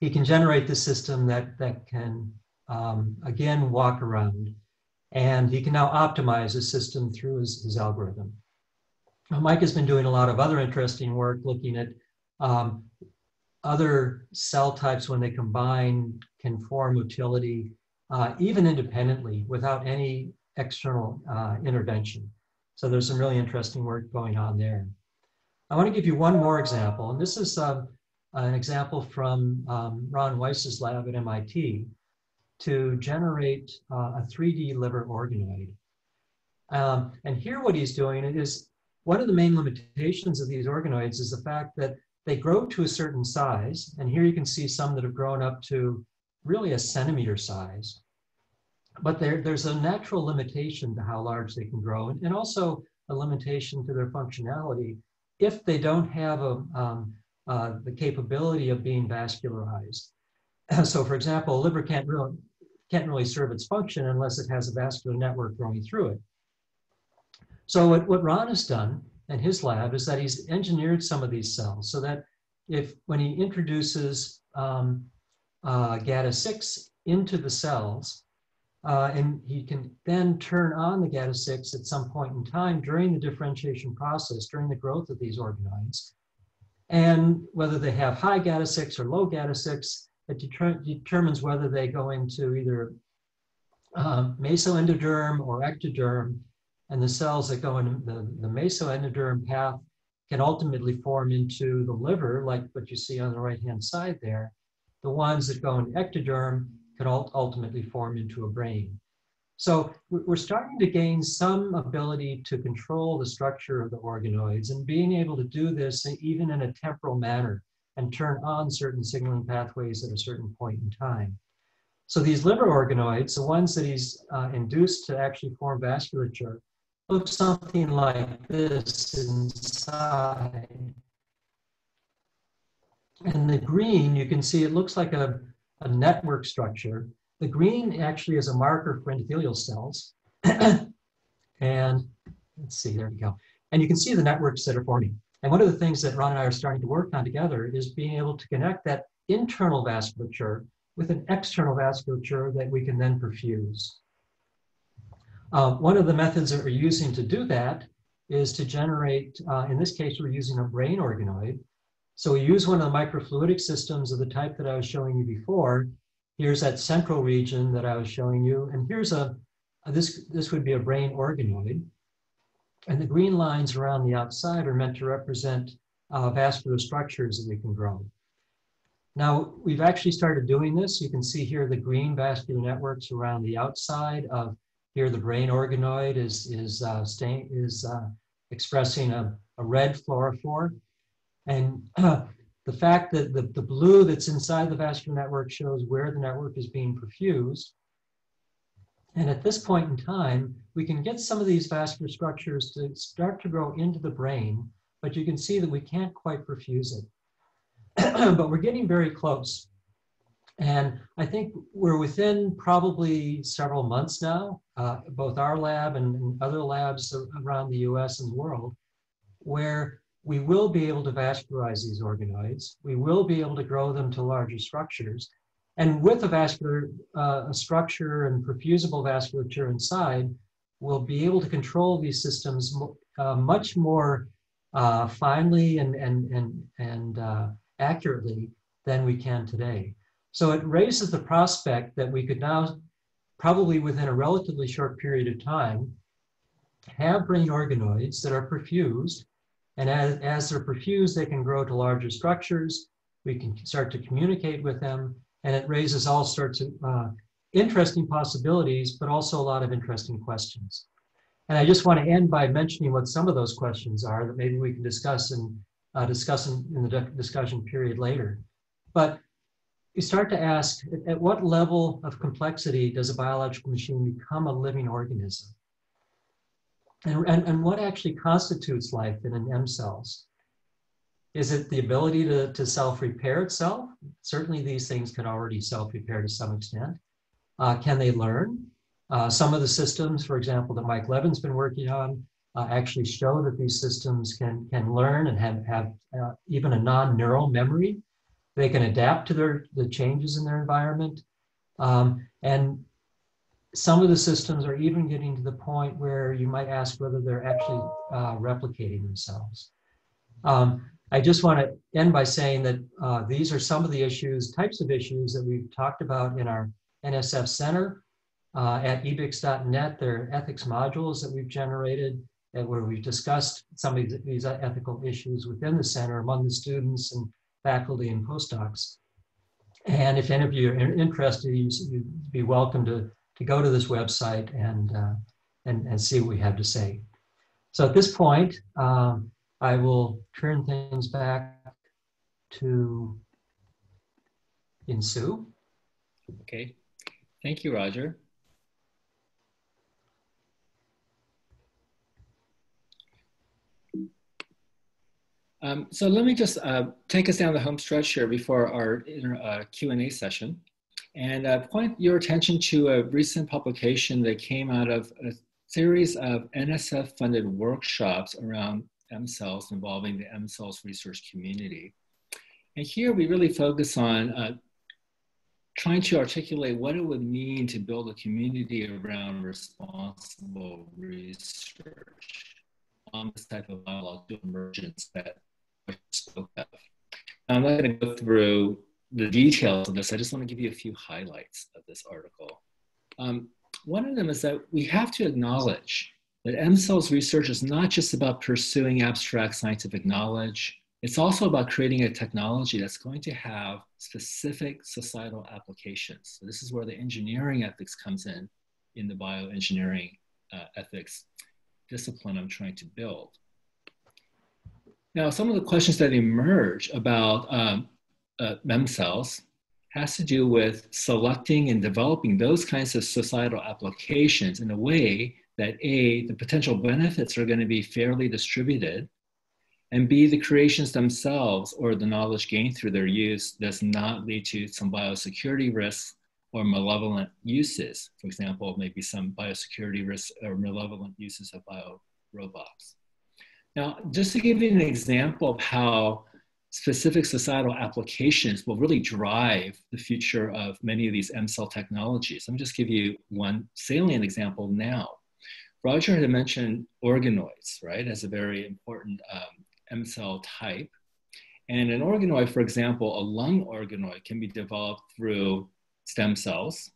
he can generate the system that can, again, walk around. And he can now optimize the system through his algorithm. Now, Mike has been doing a lot of other interesting work looking at other cell types when they combine can form motility even independently without any external intervention. So there's some really interesting work going on there. I want to give you one more example, and this is an example from Ron Weiss's lab at MIT to generate a 3D liver organoid. And here what he's doing is, one of the main limitations of these organoids is the fact that they grow to a certain size. And here you can see some that have grown up to really a centimeter size. But there's a natural limitation to how large they can grow, and also a limitation to their functionality if they don't have the capability of being vascularized. So, for example, a liver can't really serve its function unless it has a vascular network going through it. So what Ron has done in his lab is that he's engineered some of these cells so that when he introduces GATA6 into the cells, and he can then turn on the GATA6 at some point in time during the differentiation process, during the growth of these organoids, and whether they have high GATA6 or low GATA6, that determines whether they go into either mesoendoderm or ectoderm, and the cells that go in the mesoendoderm path can ultimately form into the liver, like what you see on the right-hand side there. The ones that go in ectoderm can ultimately form into a brain. So we're starting to gain some ability to control the structure of the organoids, and being able to do this even in a temporal manner and turn on certain signaling pathways at a certain point in time. So these liver organoids, the ones that he's induced to actually form vasculature, look something like this inside. And the green, you can see it looks like a network structure. The green actually is a marker for endothelial cells. And let's see, there we go. And you can see the networks that are forming. And one of the things that Ron and I are starting to work on together is being able to connect that internal vasculature with an external vasculature that we can then perfuse. One of the methods that we're using to do that is to generate, in this case, we're using a brain organoid. So we use one of the microfluidic systems of the type that I was showing you before. Here's that central region that I was showing you. And here's this would be a brain organoid. And the green lines around the outside are meant to represent vascular structures that we can grow. Now, we've actually started doing this. You can see here the green vascular networks around the outside of here. The brain organoid is expressing a red fluorophore. And the fact that the blue that's inside the vascular network shows where the network is being perfused. And at this point in time, we can get some of these vascular structures to start to grow into the brain, but you can see that we can't quite perfuse it. But we're getting very close. And I think we're within probably several months now, both our lab and other labs around the US and the world, where we will be able to vascularize these organoids. We will be able to grow them to larger structures. And with a vascular structure and perfusable vasculature inside, we'll be able to control these systems much more finely and accurately than we can today. So it raises the prospect that we could now, probably within a relatively short period of time, have brain organoids that are perfused. And as they're perfused, they can grow to larger structures. We can start to communicate with them. And it raises all sorts of interesting possibilities, but also a lot of interesting questions. And I just want to end by mentioning what some of those questions are that maybe we can discuss and discuss in the discussion period later. But you start to ask, at what level of complexity does a biological machine become a living organism? And what actually constitutes life in an M-cells? Is it the ability to self-repair itself? Certainly these things can already self-repair to some extent. Can they learn? Some of the systems, for example, that Mike Levin's been working on actually show that these systems can learn and have even a non-neural memory. They can adapt to the changes in their environment. And some of the systems are even getting to the point where you might ask whether they're actually replicating themselves. I just want to end by saying that these are some of the types of issues that we've talked about in our NSF Center. At ebix.net, there are ethics modules that we've generated where we've discussed some of these ethical issues within the center among the students and faculty and postdocs. And if any of you are interested, you'd be welcome to go to this website and see what we have to say. So at this point, I will turn things back to Insoo. Okay, thank you, Roger. So let me just take us down the home stretch here before our Q&A session, and point your attention to a recent publication that came out of a series of NSF-funded workshops around M-cells involving the M-cells research community. And here we really focus on trying to articulate what it would mean to build a community around responsible research on this type of biological emergence that I spoke of. I'm not going to go through the details of this, I just want to give you a few highlights of this article. One of them is that we have to acknowledge that M-cells research is not just about pursuing abstract scientific knowledge. It's also about creating a technology that's going to have specific societal applications. So this is where the engineering ethics comes in the bioengineering ethics discipline I'm trying to build. Now, some of the questions that emerge about M-cells has to do with selecting and developing those kinds of societal applications in a way that A, the potential benefits are going to be fairly distributed, and B, the creations themselves or the knowledge gained through their use does not lead to some biosecurity risks or malevolent uses. For example, maybe some biosecurity risks or malevolent uses of biorobots. Now, just to give you an example of how specific societal applications will really drive the future of many of these M-cell technologies, let me just give you one salient example now. Roger had mentioned organoids, right, as a very important M-cell type. And an organoid, for example, a lung organoid can be developed through stem cells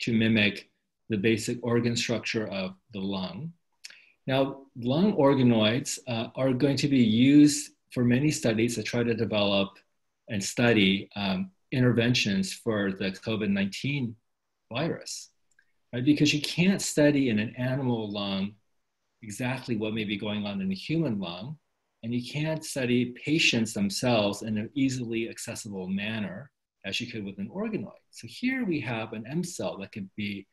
to mimic the basic organ structure of the lung. Now, lung organoids are going to be used for many studies to try to develop and study interventions for the COVID-19 virus, right? Because you can't study in an animal lung exactly what may be going on in a human lung, and you can't study patients themselves in an easily accessible manner as you could with an organoid. So here we have an M cell that could be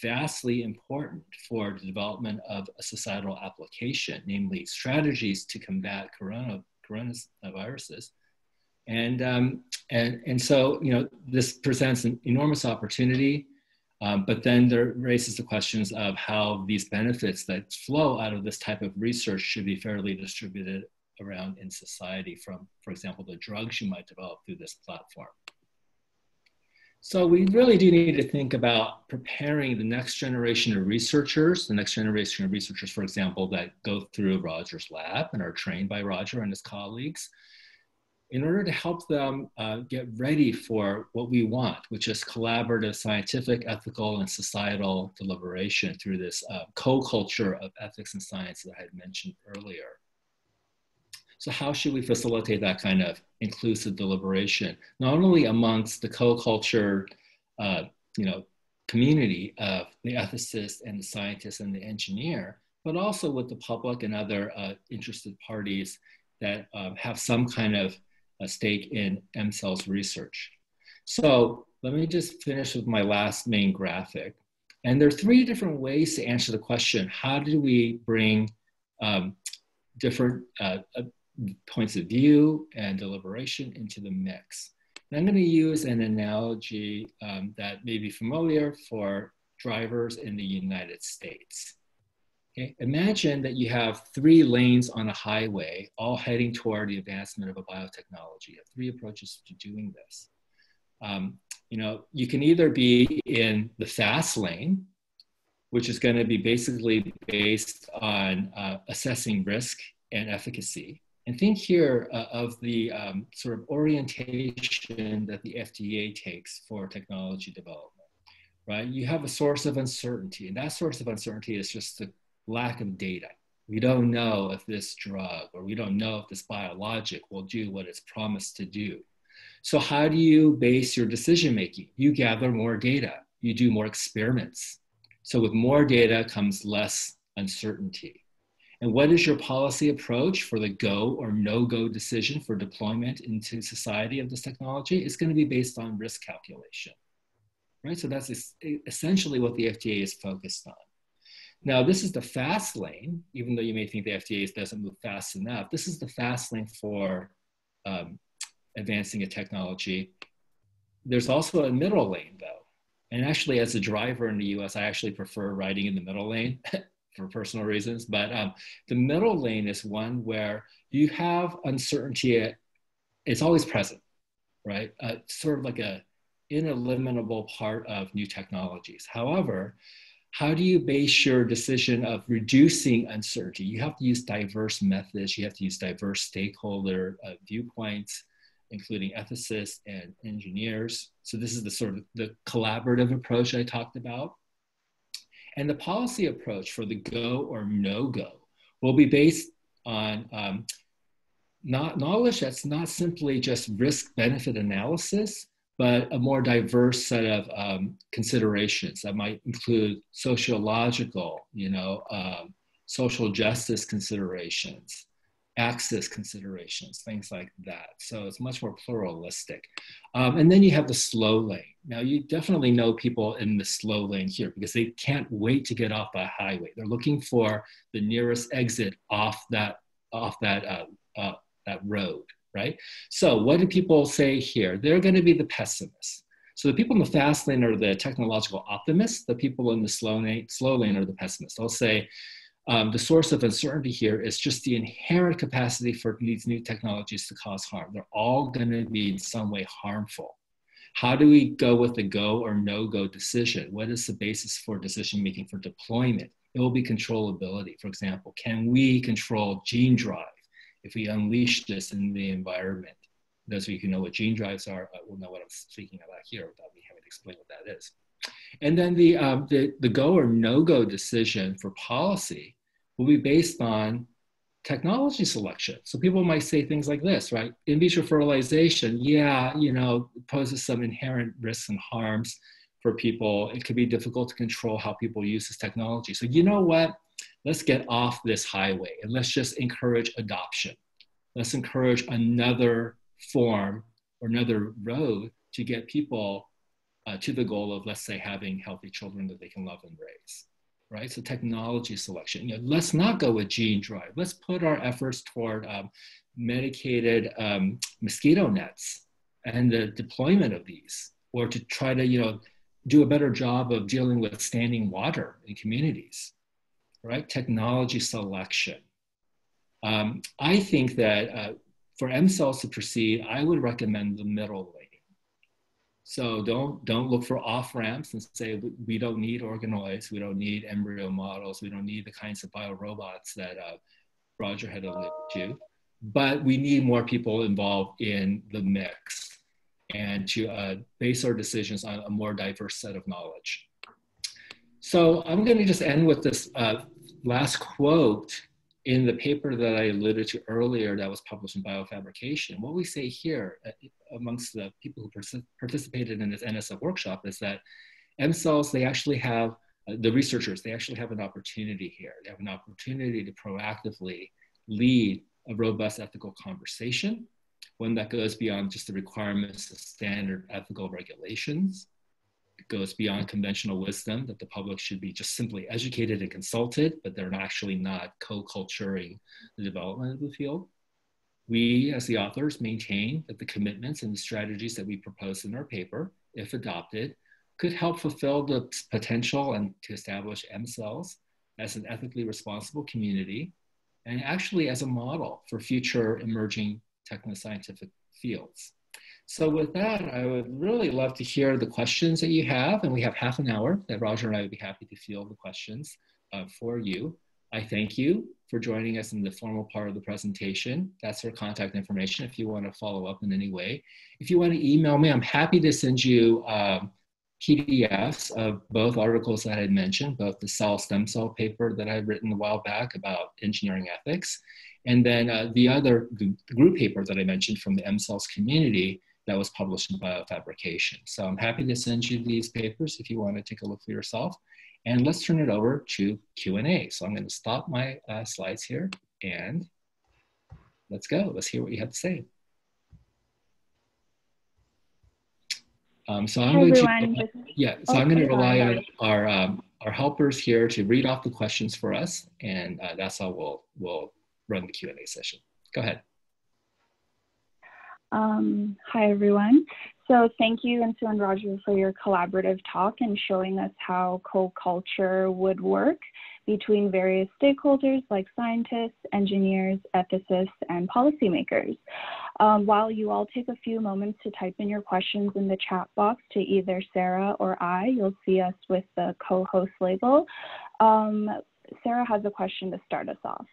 vastly important for the development of a societal application, namely strategies to combat coronaviruses. And so, you know, this presents an enormous opportunity, but then there raises the questions of how these benefits that flow out of this type of research should be fairly distributed around in society from, for example, the drugs you might develop through this platform. So we really do need to think about preparing the next generation of researchers, for example, that go through Roger's lab and are trained by Roger and his colleagues, in order to help them get ready for what we want, which is collaborative, scientific, ethical, and societal deliberation through this co-culture of ethics and science that I had mentioned earlier. So how should we facilitate that kind of inclusive deliberation, not only amongst the co-culture community of the ethicist and the scientist and the engineer, but also with the public and other interested parties that have some kind of a stake in M-cells research. So let me just finish with my last main graphic. And there are three different ways to answer the question, how do we bring different points of view and deliberation into the mix? And I'm going to use an analogy that may be familiar for drivers in the United States. Okay? Imagine that you have three lanes on a highway, all heading toward the advancement of a biotechnology. You have three approaches to doing this. You know, you can either be in the fast lane, which is going to be basically based on assessing risk and efficacy. And think here of the sort of orientation that the FDA takes for technology development, right? You have a source of uncertainty, and that source of uncertainty is just the lack of data. We don't know if this drug, or we don't know if this biologic will do what it's promised to do. So how do you base your decision-making? You gather more data, you do more experiments. So with more data comes less uncertainty. And what is your policy approach for the go or no-go decision for deployment into society of this technology? It's going to be based on risk calculation, right? So that's essentially what the FDA is focused on. Now, this is the fast lane, even though you may think the FDA doesn't move fast enough. This is the fast lane for advancing a technology. There's also a middle lane, though. And actually, as a driver in the US, I actually prefer riding in the middle lane for personal reasons. But the middle lane is one where you have uncertainty. It's always present, right? Sort of like an ineliminable part of new technologies. However, how do you base your decision of reducing uncertainty? You have to use diverse methods. You have to use diverse stakeholder viewpoints. including ethicists and engineers. So this is the sort of the collaborative approach I talked about. And the policy approach for the go or no go will be based on knowledge that's not simply just risk-benefit analysis, but a more diverse set of considerations that might include sociological, social justice considerations, access considerations, things like that. So it's much more pluralistic. And then you have the slow lane. Now you definitely know people in the slow lane here because they can't wait to get off the highway. They're looking for the nearest exit off that road, right? So what do people say here? They're going to be the pessimists. So the people in the fast lane are the technological optimists. The people in the slow lane are the pessimists. They'll say, the source of uncertainty here is just the inherent capacity for these new technologies to cause harm. They're all going to be in some way harmful. How do we go with the go or no go decision? What is the basis for decision making for deployment? It will be controllability. For example, can we control gene drive if we unleash this in the environment? Those of you who know what gene drives are will know what I'm speaking about here without me having to explain what that is. And then the go or no go decision for policy will be based on technology selection. So people might say things like this, right? In vitro fertilization, yeah, it poses some inherent risks and harms for people. It could be difficult to control how people use this technology. So you know what? Let's get off this highway and let's just encourage adoption. Let's encourage another form or another road to get people to the goal of, let's say, having healthy children that they can love and raise, right? So technology selection, let's not go with gene drive. Let's put our efforts toward medicated mosquito nets and the deployment of these, or to try to, do a better job of dealing with standing water in communities, right? Technology selection. I think that for M-cells to proceed, I would recommend the middle lane. So don't look for off-ramps and say, we don't need organoids, we don't need embryo models, we don't need the kinds of biorobots that Roger had alluded to, but we need more people involved in the mix and to base our decisions on a more diverse set of knowledge. So I'm gonna just end with this last quote in the paper that I alluded to earlier that was published in Biofabrication. What we say here amongst the people who participated in this NSF workshop is that M-cells, they actually have, the researchers, they actually have an opportunity here. They have an opportunity to proactively lead a robust ethical conversation, one that goes beyond just the requirements of standard ethical regulations. It goes beyond conventional wisdom that the public should be just simply educated and consulted, but they're actually not co-culturing the development of the field. We, as the authors, maintain that the commitments and the strategies that we propose in our paper, if adopted, could help fulfill the potential and to establish M-cells as an ethically responsible community, and actually as a model for future emerging technoscientific fields. So with that, I would really love to hear the questions that you have, and we have half an hour that Roger and I would be happy to field the questions for you. I thank you for joining us in the formal part of the presentation. That's our contact information if you want to follow up in any way. If you want to email me, I'm happy to send you PDFs of both articles that I had mentioned, both the cell stem cell paper that I had written a while back about engineering ethics, and then the other group paper that I mentioned from the M-cells community that was published in Biofabrication. So I'm happy to send you these papers if you want to take a look for yourself. And let's turn it over to Q&A. So I'm going to stop my slides here and let's go. Let's hear what you have to say. So I'm going to rely on our helpers here to read off the questions for us, and that's how we'll run the Q&A session. Go ahead. Hi, everyone. So thank you, Insoo and Roger, for your collaborative talk and showing us how co-culture would work between various stakeholders like scientists, engineers, ethicists, and policymakers. While you all take a few moments to type in your questions in the chat box to either Sarah or I, you'll see us with the co-host label. Sarah has a question to start us off.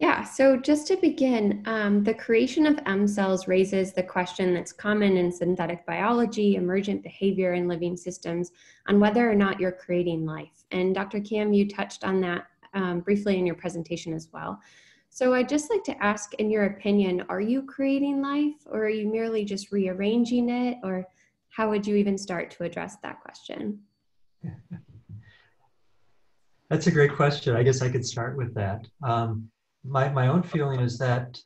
Yeah, so just to begin, the creation of M-cells raises the question that's common in synthetic biology, emergent behavior, and living systems on whether or not you're creating life. And Dr. Kamm, you touched on that briefly in your presentation as well. So I'd just like to ask, in your opinion, are you creating life, or are you merely just rearranging it, or how would you even start to address that question? That's a great question. I guess I could start with that. My own feeling is that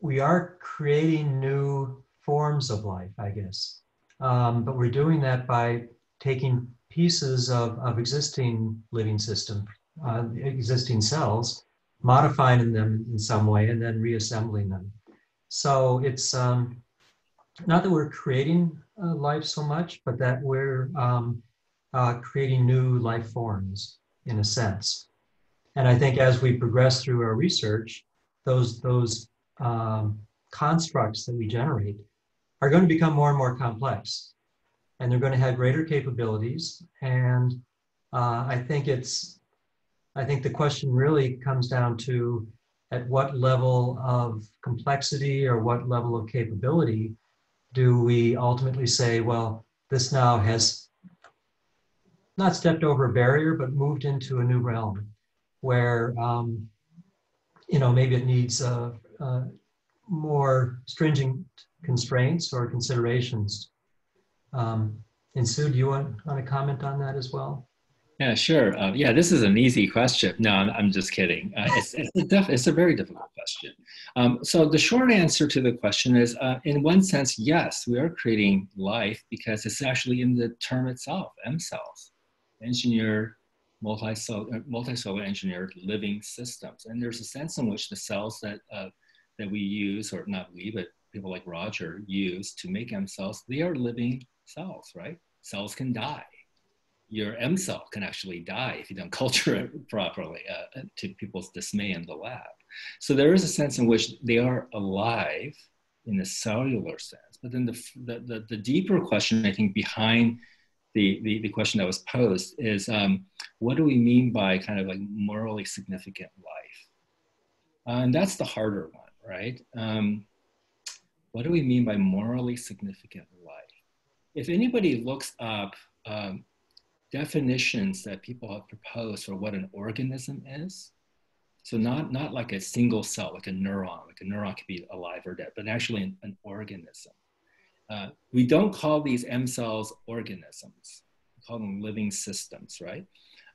we are creating new forms of life, I guess. But we're doing that by taking pieces of existing living system, existing cells, modifying them in some way, and then reassembling them. So it's not that we're creating life so much, but that we're creating new life forms in a sense. And I think as we progress through our research, those constructs that we generate are going to become more and more complex. And they're going to have greater capabilities. And I think the question really comes down to at what level of complexity or what level of capability do we ultimately say, well, this now has not stepped over a barrier, but moved into a new realm, where you know, maybe it needs more stringent constraints or considerations. Insoo, do you want to comment on that as well? Yeah, sure. Yeah, this is an easy question. No, I'm just kidding. It's a very difficult question. So the short answer to the question is, in one sense, yes, we are creating life, because it's actually in the term itself, M-cells, engineered multicellular engineered living systems. And there's a sense in which the cells that, that we use, or not we, but people like Roger use to make M-cells, they are living cells, right? Cells can die. Your M-cell can actually die if you don't culture it properly, to people's dismay in the lab. So there is a sense in which they are alive in a cellular sense. But then the deeper question, I think, behind the question that was posed is, what do we mean by kind of like morally significant life? And that's the harder one, right? What do we mean by morally significant life? If anybody looks up definitions that people have proposed for what an organism is, so not like a single cell, like a neuron could be alive or dead, but actually an organism. We don't call these M-cells organisms. We call them living systems, right?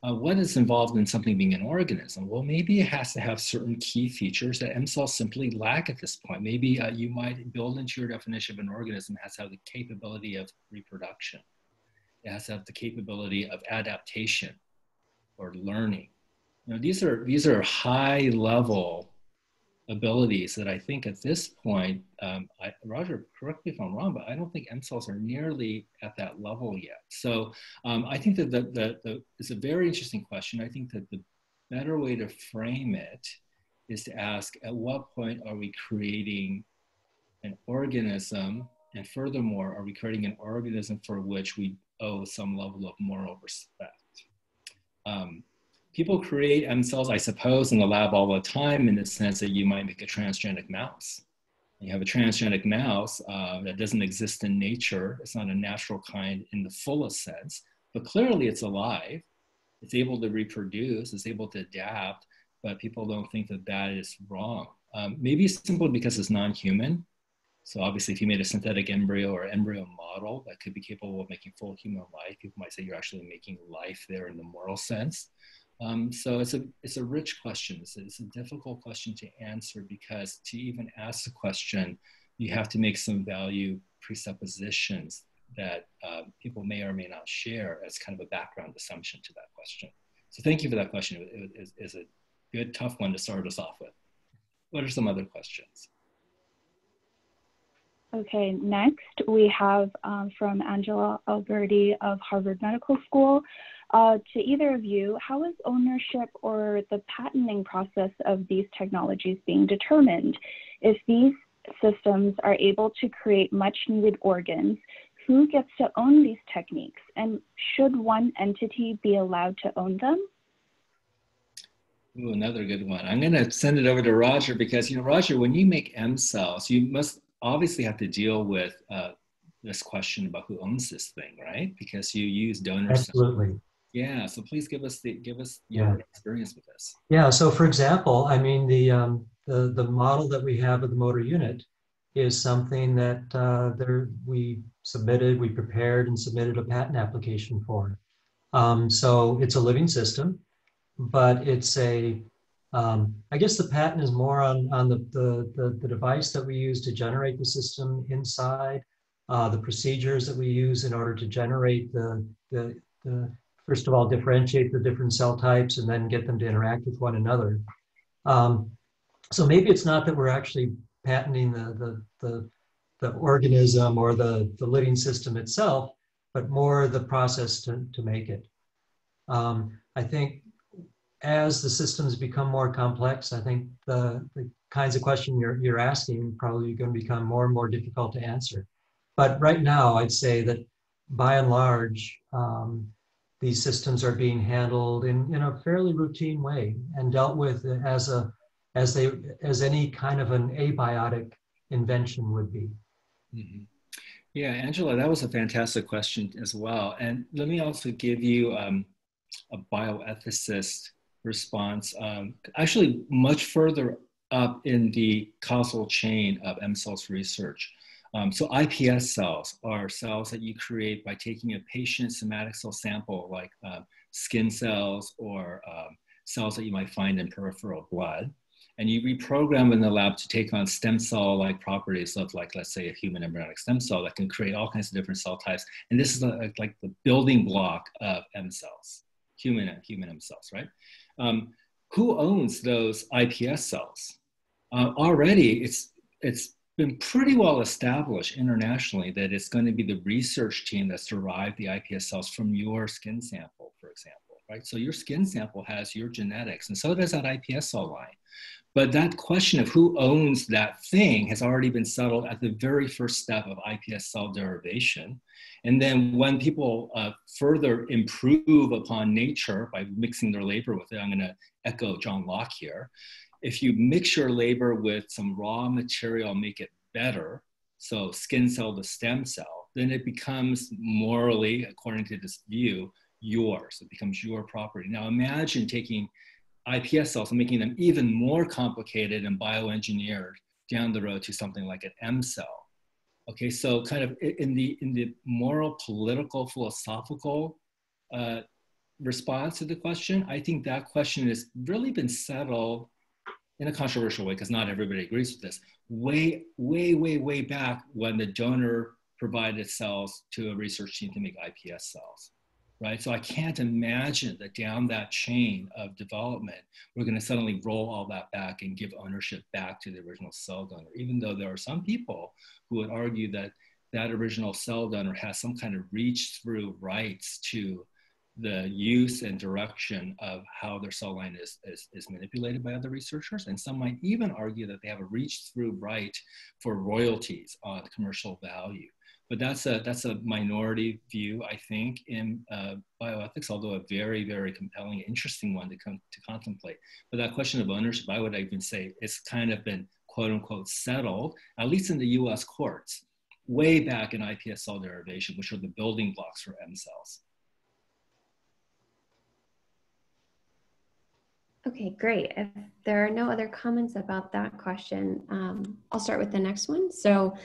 What is involved in something being an organism? Well, maybe it has to have certain key features that M-cells simply lack at this point. Maybe you might build into your definition of an organism, it has to have the capability of reproduction. It has to have the capability of adaptation or learning. You know, these are high level abilities that I think at this point, Roger, correct me if I'm wrong, but I don't think M-cells are nearly at that level yet. So I think that it's a very interesting question. I think that the better way to frame it is to ask, at what point are we creating an organism? And furthermore, are we creating an organism for which we owe some level of moral respect? People create M-cells, I suppose, in the lab all the time, in the sense that you might make a transgenic mouse. You have a transgenic mouse that doesn't exist in nature. It's not a natural kind in the fullest sense, but clearly it's alive. It's able to reproduce, it's able to adapt, but people don't think that that is wrong. Maybe simply because it's non-human. So obviously if you made a synthetic embryo or embryo model that could be capable of making full human life, people might say you're actually making life there in the moral sense. So it's a rich question. It's a difficult question to answer, because to even ask the question, you have to make some value presuppositions that people may or may not share as kind of a background assumption to that question. So thank you for that question. It is a good, tough one to start us off with. What are some other questions? Okay, next we have from Angela Alberti of Harvard Medical School. To either of you, how is ownership or the patenting process of these technologies being determined? If these systems are able to create much needed organs, who gets to own these techniques? And should one entity be allowed to own them? Ooh, another good one. I'm going to send it over to Roger because, you know, Roger, when you make M cells, you must obviously have to deal with this question about who owns this thing, right? Because you use donor cells. Absolutely. Yeah. So please give us your experience with this. Yeah. So for example, I mean, the model that we have of the motor unit is something that we prepared and submitted a patent application for. So it's a living system, but it's a, I guess the patent is more on the device that we use to generate the system inside, the procedures that we use in order to generate the first of all, differentiate the different cell types and then get them to interact with one another. So maybe it's not that we're actually patenting the organism or the living system itself, but more the process to make it. I think as the systems become more complex, I think the kinds of questions you're asking probably going to become more and more difficult to answer. But right now, I'd say that by and large, these systems are being handled in a fairly routine way and dealt with as any kind of an abiotic invention would be. Mm-hmm. Yeah, Angela, that was a fantastic question as well. And let me also give you a bioethicist response, actually much further up in the causal chain of M-cells research. So iPS cells are cells that you create by taking a patient somatic cell sample, like skin cells or cells that you might find in peripheral blood. And you reprogram in the lab to take on stem cell-like properties of, like, let's say, a human embryonic stem cell that can create all kinds of different cell types. And this is like the building block of M cells, human M cells, right? Who owns those iPS cells? Already, it's been pretty well established internationally that it's going to be the research team that's derived the iPS cells from your skin sample, for example. Right? So your skin sample has your genetics, and so does that iPS cell line. But that question of who owns that thing has already been settled at the very first step of iPS cell derivation. And then when people further improve upon nature by mixing their labor with it, I'm going to echo John Locke here. If you mix your labor with some raw material, make it better, so skin cell to stem cell, then it becomes morally, according to this view, yours. It becomes your property. Now imagine taking iPS cells and making them even more complicated and bioengineered down the road to something like an M cell. Okay, so kind of in the moral, political, philosophical response to the question, I think that question has really been settled in a controversial way, because not everybody agrees with this, way back when the donor provided cells to a research team to make iPS cells. Right? So I can't imagine that down that chain of development, we're going to suddenly roll all that back and give ownership back to the original cell donor, even though there are some people who would argue that that original cell donor has some kind of reach through rights to the use and direction of how their cell line is manipulated by other researchers. And some might even argue that they have a reach through right for royalties on commercial value. But that's a minority view, I think, in bioethics, although a very, very compelling, interesting one to contemplate. But that question of ownership, I would even say, it's kind of been, quote unquote, settled, at least in the US courts, way back in iPS cell derivation, which are the building blocks for M cells. Okay, great. If there are no other comments about that question, I'll start with the next one. So,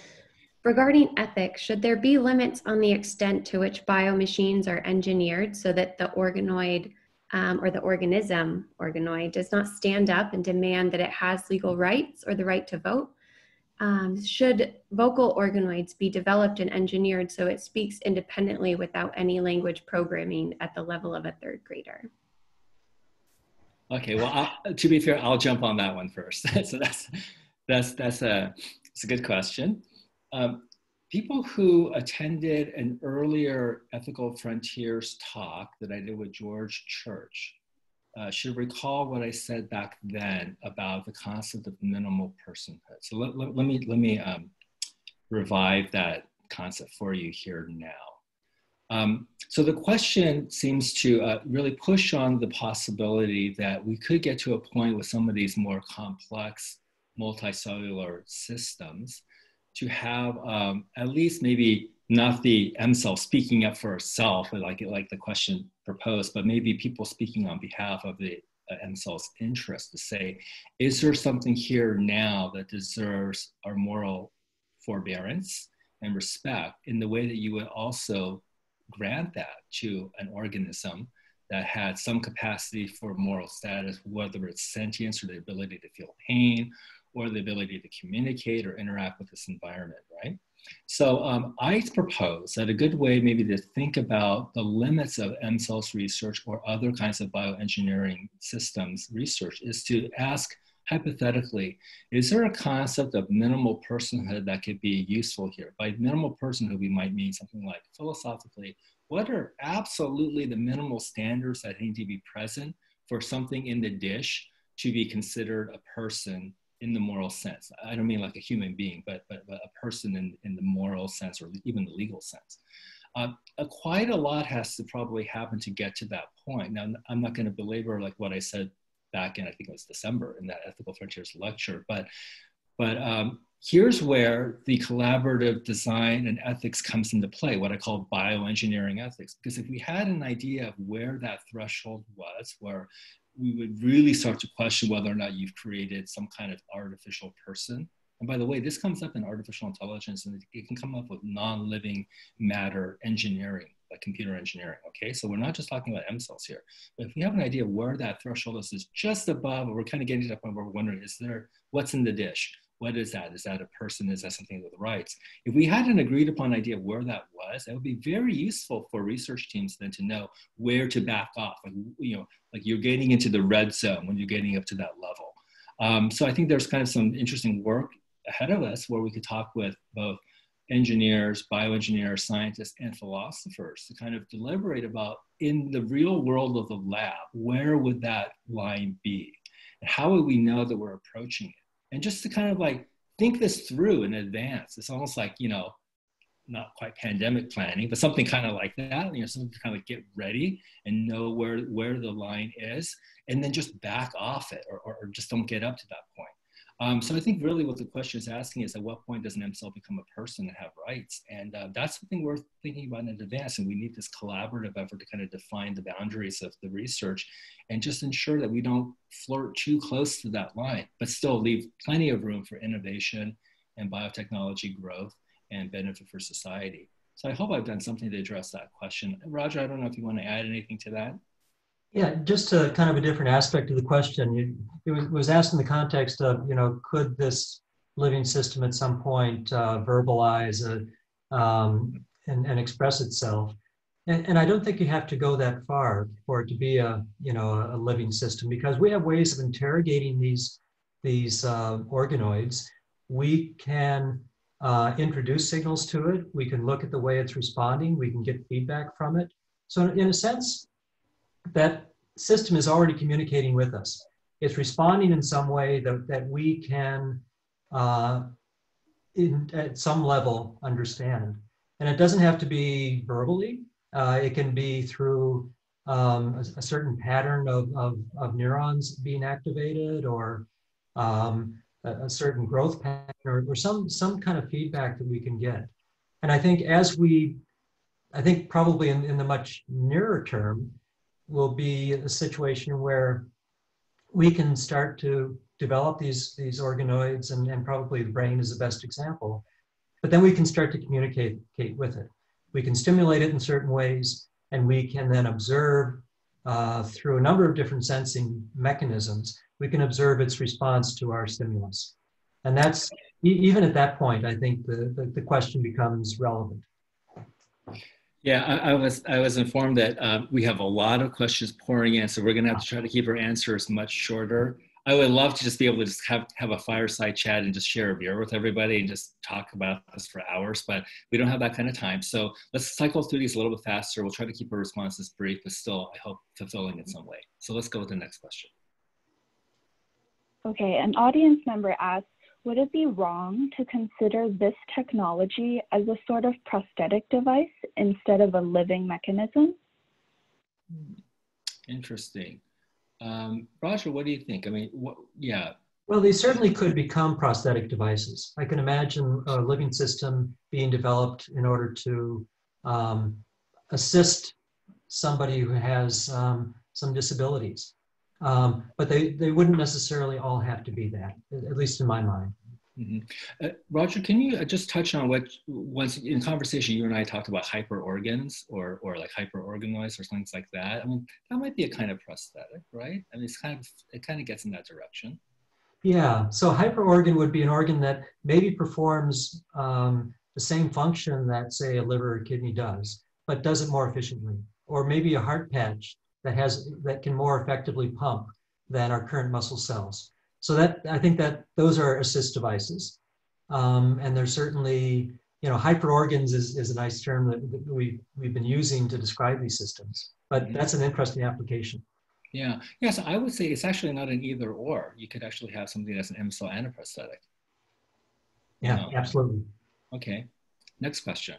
regarding ethics, should there be limits on the extent to which biomachines are engineered so that the organoid or the organoid does not stand up and demand that it has legal rights or the right to vote? Should vocal organoids be developed and engineered so it speaks independently without any language programming at the level of a third grader? Okay, well, to be fair, I'll jump on that one first. So that's a good question. People who attended an earlier Ethical Frontiers talk that I did with George Church should recall what I said back then about the concept of minimal personhood. So let me revive that concept for you here now. So the question seems to really push on the possibility that we could get to a point with some of these more complex multicellular systems to have at least maybe not the M-cell speaking up for itself, like the question proposed, but maybe people speaking on behalf of the M-cells' interest to say, is there something here now that deserves our moral forbearance and respect in the way that you would also grant that to an organism that had some capacity for moral status, whether it's sentience or the ability to feel pain or the ability to communicate or interact with this environment, right? So I propose that a good way maybe to think about the limits of M-cells research or other kinds of bioengineering systems research is to ask hypothetically, is there a concept of minimal personhood that could be useful here? By minimal personhood, we might mean something like philosophically, what are absolutely the minimal standards that need to be present for something in the dish to be considered a person in the moral sense? I don't mean like a human being, but a person in the moral sense or even the legal sense. Quite a lot has to probably happen to get to that point. Now, I'm not going to belabor like what I said back in, I think it was December in that Ethical Frontiers lecture, but here's where the collaborative design and ethics comes into play, what I call bioengineering ethics. Because if we had an idea of where that threshold was, where we would really start to question whether or not you've created some kind of artificial person. And by the way, this comes up in artificial intelligence, and it can come up with non-living matter engineering, like computer engineering, okay? So we're not just talking about M-cells here. But if we have an idea of where that threshold is just above, or we're kind of getting to that point where we're wondering, is there, what's in the dish? What is that? Is that a person? Is that something with rights? If we had an agreed upon idea of where that was, that would be very useful for research teams then to know where to back off. Like, you know, like you're getting into the red zone when you're getting up to that level. So I think there's kind of some interesting work ahead of us where we could talk with both engineers, bioengineers, scientists, and philosophers to kind of deliberate about in the real world of the lab, where would that line be? And how would we know that we're approaching it? And just to kind of like think this through in advance. It's almost like, you know, not quite pandemic planning, but something kind of like that, you know, something to kind of like get ready and know where the line is, and then just back off it or just don't get up to that point. So I think really what the question is asking is at what point does an M-cell become a person and have rights? And that's something worth thinking about in advance. And we need this collaborative effort to kind of define the boundaries of the research and just ensure that we don't flirt too close to that line, but still leave plenty of room for innovation and biotechnology growth and benefit for society. So I hope I've done something to address that question. Roger, I don't know if you want to add anything to that. Yeah, just a kind of a different aspect of the question. It was asked in the context of, you know, could this living system at some point verbalize and express itself? And I don't think you have to go that far for it to be a, you know, a living system, because we have ways of interrogating these organoids. We can introduce signals to it. We can look at the way it's responding. We can get feedback from it. So in a sense, that system is already communicating with us. It's responding in some way that we can, at some level, understand. And it doesn't have to be verbally. It can be through a certain pattern of neurons being activated, or a certain growth pattern, or some kind of feedback that we can get. And I think I think probably in the much nearer term, will be a situation where we can start to develop these organoids, and probably the brain is the best example, but then we can start to communicate with it. We can stimulate it in certain ways, and we can then observe through a number of different sensing mechanisms, we can observe its response to our stimulus. And that's, even at that point, I think the question becomes relevant. Yeah, I was informed that we have a lot of questions pouring in, so we're going to have to try to keep our answers much shorter. I would love to just be able to just have a fireside chat and just share a beer with everybody and just talk about this for hours, but we don't have that kind of time. So let's cycle through these a little bit faster. We'll try to keep our responses brief, but still, I hope, fulfilling in some way. So let's go with the next question. Okay, an audience member asks, Would it be wrong to consider this technology as a sort of prosthetic device instead of a living mechanism? Interesting. Roger, what do you think? I mean, yeah. Well, they certainly could become prosthetic devices. I can imagine a living system being developed in order to assist somebody who has some disabilities. But they wouldn't necessarily all have to be that, at least in my mind. Mm-hmm. Roger, can you just touch on what, once in conversation, you and I talked about hyperorgans or like hyperorganoids or things like that. I mean, that might be a kind of prosthetic, right? I mean, it's kind of, it kind of gets in that direction. Yeah, so hyperorgan would be an organ that maybe performs the same function that, say, a liver or kidney does, but does it more efficiently, or maybe a heart patch that has, that can more effectively pump than our current muscle cells. So that, I think that those are assist devices. And they're certainly, you know, hyperorgans is a nice term that we've been using to describe these systems, but mm-hmm. that's an interesting application. Yeah, yes, yeah, so I would say it's actually not an either or. You could actually have something that's an M-cell and a prosthetic. Yeah, absolutely. Okay, next question.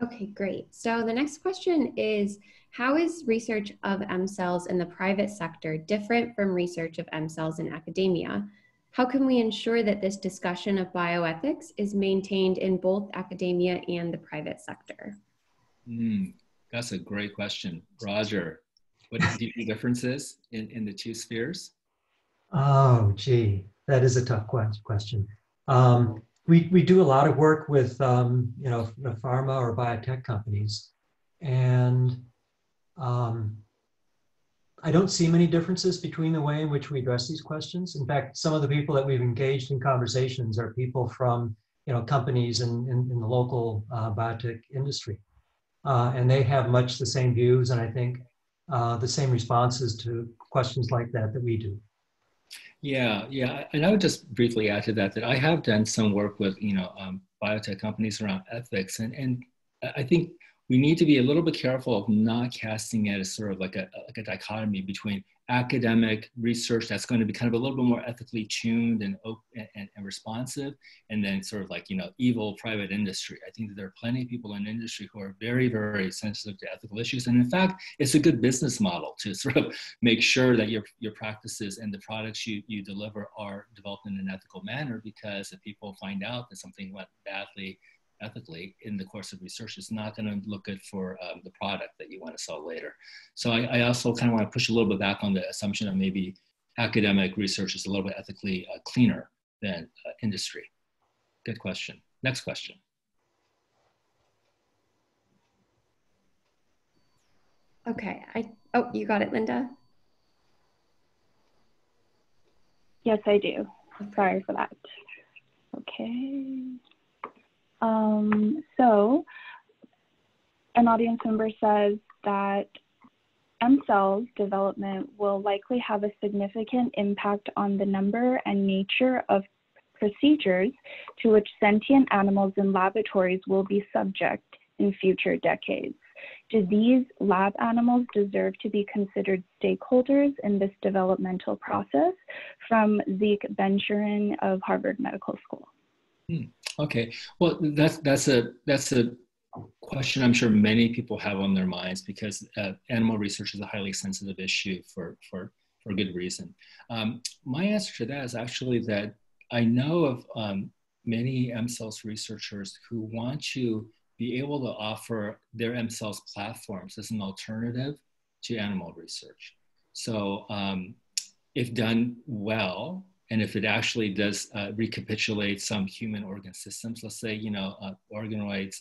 Okay, great. So the next question is, how is research of M-cells in the private sector different from research of M-cells in academia? How can we ensure that this discussion of bioethics is maintained in both academia and the private sector? That's a great question. Roger, what do you think the difference is in the two spheres? Oh, gee, that is a tough question. We do a lot of work with, you know, pharma or biotech companies, and I don't see many differences between the way in which we address these questions. In fact, some of the people that we've engaged in conversations are people from, you know, companies in the local biotech industry, and they have much the same views, and I think the same responses to questions like that that we do. Yeah, yeah, and I would just briefly add to that that I have done some work with, you know, biotech companies around ethics, and I think we need to be a little bit careful of not casting it as sort of like a dichotomy between academic research that's going to be kind of a little bit more ethically tuned and open and responsive, and then sort of like, you know, evil private industry. I think that there are plenty of people in industry who are very, very sensitive to ethical issues. And in fact, it's a good business model to sort of make sure that your practices and the products you deliver are developed in an ethical manner, because if people find out that something went badly ethically in the course of research, it's not going to look good for the product that you want to sell later. So I also kind of want to push a little bit back on the assumption that maybe academic research is a little bit ethically cleaner than industry. Good question. Next question. Okay. Oh, you got it, Linda? Yes, I do. Sorry for that. Okay. So an audience member says that M-cells development will likely have a significant impact on the number and nature of procedures to which sentient animals in laboratories will be subject in future decades. Do these lab animals deserve to be considered stakeholders in this developmental process? From Zeke Benchurin of Harvard Medical School. Okay, well, that's a question I'm sure many people have on their minds, because animal research is a highly sensitive issue for good reason. My answer to that is actually that I know of many M-cells researchers who want to be able to offer their M-cells platforms as an alternative to animal research. So if done well, and if it actually does recapitulate some human organ systems, let's say, you know, organoids,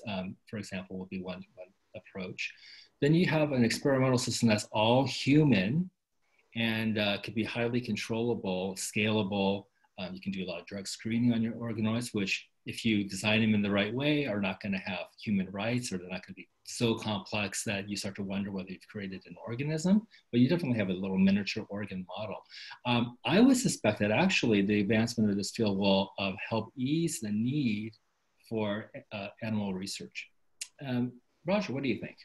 for example, would be one approach. Then you have an experimental system that's all human and could be highly controllable, scalable. You can do a lot of drug screening on your organoids, which if you design them in the right way are not going to have human rights, or they're not going to be so complex that you start to wonder whether you've created an organism, but you definitely have a little miniature organ model. I would suspect that actually the advancement of this field will help ease the need for animal research. Roger, what do you think?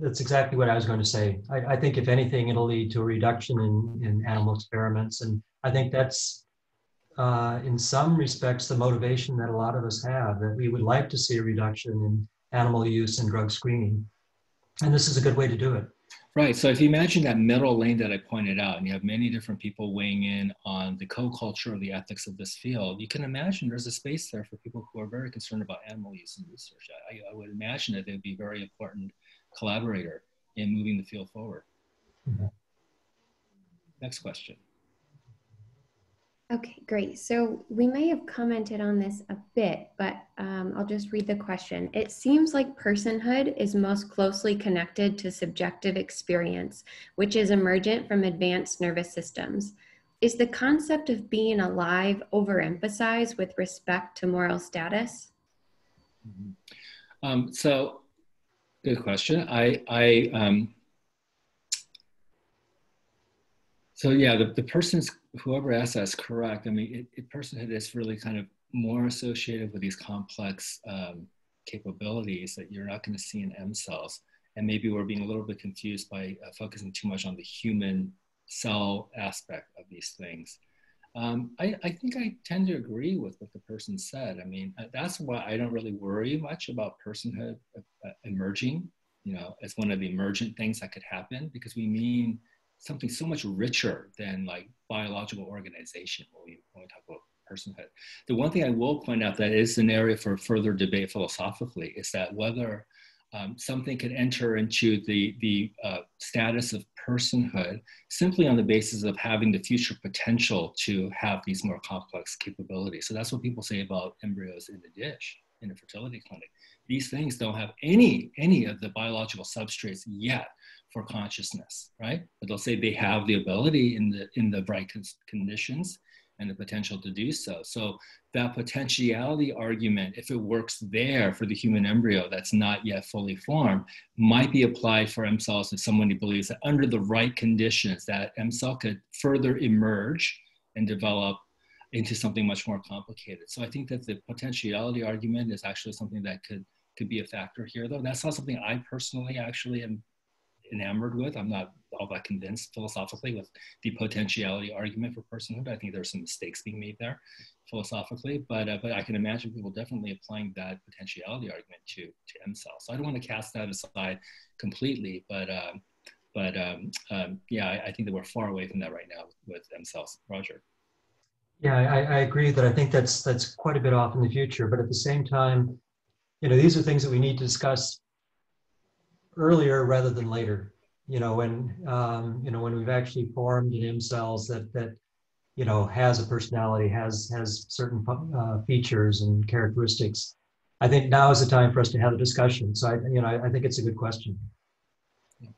That's exactly what I was going to say. I think if anything, it'll lead to a reduction in animal experiments. And I think that's in some respects, the motivation that a lot of us have, that we would like to see a reduction in animal use and drug screening. And this is a good way to do it. Right. So if you imagine that middle lane that I pointed out, and you have many different people weighing in on the co-culture or the ethics of this field, you can imagine there's a space there for people who are very concerned about animal use and research. I would imagine that they'd be a very important collaborator in moving the field forward. Mm-hmm. Next question. Okay, great. So we may have commented on this a bit, but I'll just read the question. It seems like personhood is most closely connected to subjective experience, which is emergent from advanced nervous systems. Is the concept of being alive overemphasized with respect to moral status? Mm-hmm. So, good question. So yeah, the person's, whoever asked that's correct. I mean, personhood is really kind of more associated with these complex capabilities that you're not gonna see in M-cells. And maybe we're being a little bit confused by focusing too much on the human cell aspect of these things. I think I tend to agree with what the person said. I mean, that's why I don't really worry much about personhood emerging, you know, as one of the emergent things that could happen, because we mean something so much richer than like biological organization when we talk about personhood. The one thing I will point out that is an area for further debate philosophically is that whether something can enter into the status of personhood simply on the basis of having the future potential to have these more complex capabilities. So that's what people say about embryos in the dish in a fertility clinic. These things don't have any of the biological substrates yet for consciousness, right? But they'll say they have the ability in the right conditions and the potential to do so. So that potentiality argument, if it works there for the human embryo that's not yet fully formed, might be applied for M-cells if somebody believes that under the right conditions that M-cell could further emerge and develop into something much more complicated. So I think that the potentiality argument is actually something that could be a factor here, though. That's not something I personally actually am enamored with. I'm not all that convinced philosophically with the potentiality argument for personhood. I think there's some mistakes being made there philosophically, but I can imagine people definitely applying that potentiality argument to M-cells. So I don't want to cast that aside completely, but yeah, I think that we're far away from that right now with M-cells. Roger. Yeah, I agree that I think that's quite a bit off in the future, but at the same time, you know, these are things that we need to discuss earlier rather than later, you know, when we've actually formed an M-cells that you know, has a personality, has certain features and characteristics. I think now is the time for us to have a discussion. So, I think it's a good question.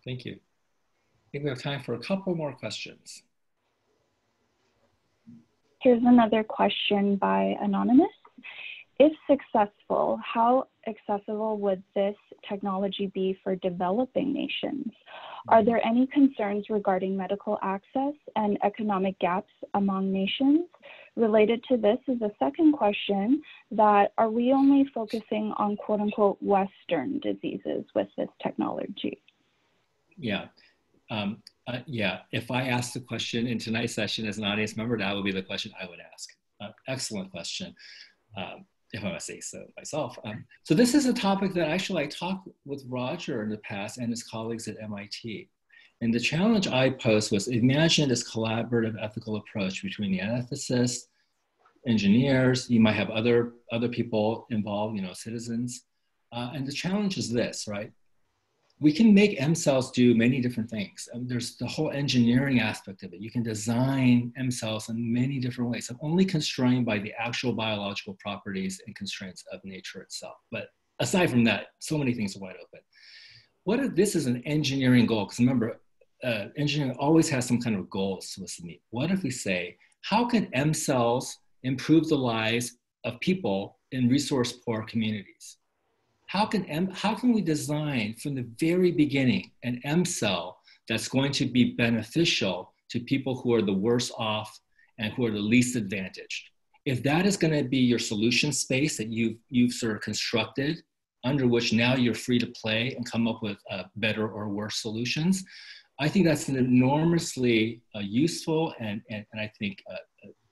Thank you. I think we have time for a couple more questions. Here's another question by Anonymous. If successful, how accessible would this technology be for developing nations? Are there any concerns regarding medical access and economic gaps among nations? Related to this is a second question that are we only focusing on quote unquote Western diseases with this technology? Yeah. Yeah, if I asked the question in tonight's session as an audience member, that would be the question I would ask. Excellent question. If I must say so myself. So this is a topic that actually I talked with Roger in the past and his colleagues at MIT. And the challenge I posed was imagine this collaborative ethical approach between the ethicists, engineers, you might have other people involved, you know, citizens. And the challenge is this, right? We can make M-cells do many different things. There's the whole engineering aspect of it. You can design M-cells in many different ways. I'm only constrained by the actual biological properties and constraints of nature itself. But aside from that, so many things are wide open. What if this is an engineering goal? Because remember, engineering always has some kind of goals to us to meet. What if we say, how can M-cells improve the lives of people in resource-poor communities? How can we design from the very beginning an M-cell that's going to be beneficial to people who are the worst off and who are the least advantaged? If that is going to be your solution space that you've sort of constructed, under which now you're free to play and come up with better or worse solutions, I think that's an enormously useful and I think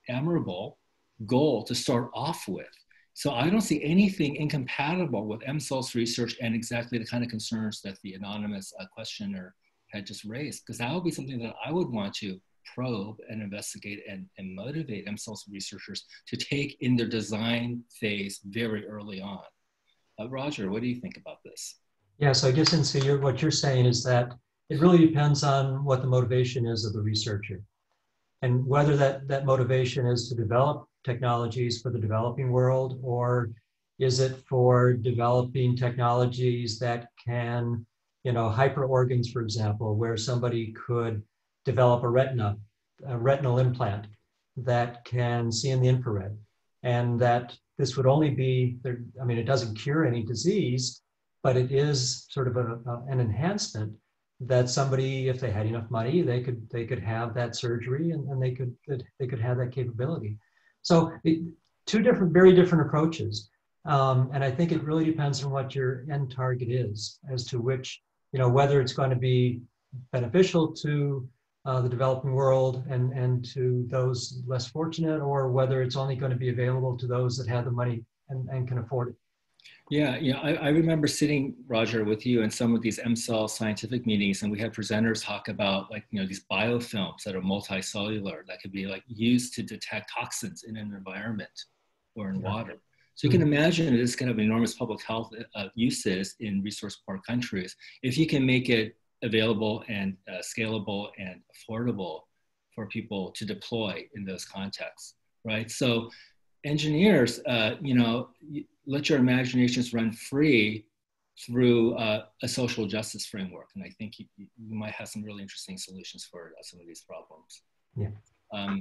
admirable goal to start off with. So I don't see anything incompatible with M-cells research and exactly the kind of concerns that the anonymous questioner had just raised, because that would be something that I would want to probe and investigate and motivate M-cells researchers to take in their design phase very early on. Roger, what do you think about this? Yeah, so I guess, Insoo, what you're saying is that it really depends on what the motivation is of the researcher, and whether that motivation is to develop technologies for the developing world, or is it for developing technologies that can, you know, hyperorgans, for example, where somebody could develop a retinal implant that can see in the infrared, and that this would only be, I mean, it doesn't cure any disease, but it is sort of an enhancement that somebody, if they had enough money, they could have that surgery, and they could have that capability. So two different, very different approaches. And I think it really depends on what your end target is as to which, you know, whether it's going to be beneficial to the developing world and to those less fortunate, or whether it's only going to be available to those that have the money and can afford it. Yeah, you know, I remember sitting, Roger, with you in some of these M-cell scientific meetings, and we had presenters talk about, like, you know, these biofilms that are multicellular that could be, like, used to detect toxins in an environment or in water. So you can imagine this can have enormous public health uses in resource-poor countries if you can make it available and scalable and affordable for people to deploy in those contexts, right? So engineers, you know, let your imaginations run free through a social justice framework. And I think you might have some really interesting solutions for some of these problems. Yeah.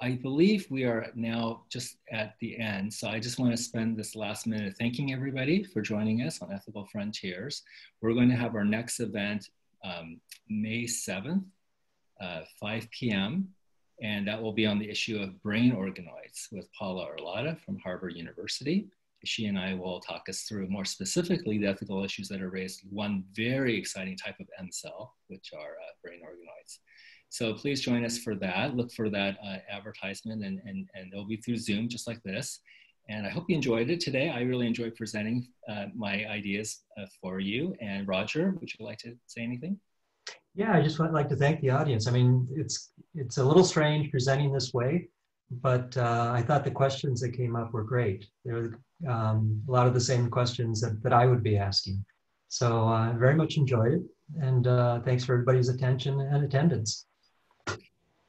I believe we are now just at the end. So I just want to spend this last minute thanking everybody for joining us on Ethical Frontiers. We're going to have our next event May 7th, 5 p.m. And that will be on the issue of brain organoids with Paula Arlotta from Harvard University. She and I will talk us through more specifically the ethical issues that are raised, one very exciting type of M-cell, which are brain organoids. So please join us for that. Look for that advertisement, and it'll be through Zoom just like this. And I hope you enjoyed it today. I really enjoyed presenting my ideas for you. And Roger, would you like to say anything? Yeah, I just would like to thank the audience. I mean, it's a little strange presenting this way, but I thought the questions that came up were great. They were a lot of the same questions that I would be asking. So I very much enjoyed it, and thanks for everybody's attention and attendance.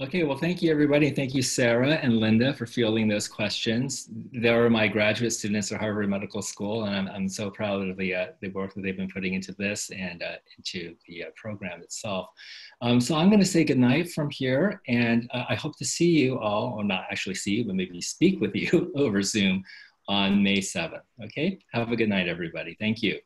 Okay, well, thank you, everybody. Thank you, Sarah and Linda, for fielding those questions. They were my graduate students at Harvard Medical School, and I'm so proud of the work that they've been putting into this and into the program itself. So I'm going to say goodnight from here, and I hope to see you all, or not actually see you, but maybe speak with you over Zoom on May 7th. Okay, have a good night, everybody. Thank you.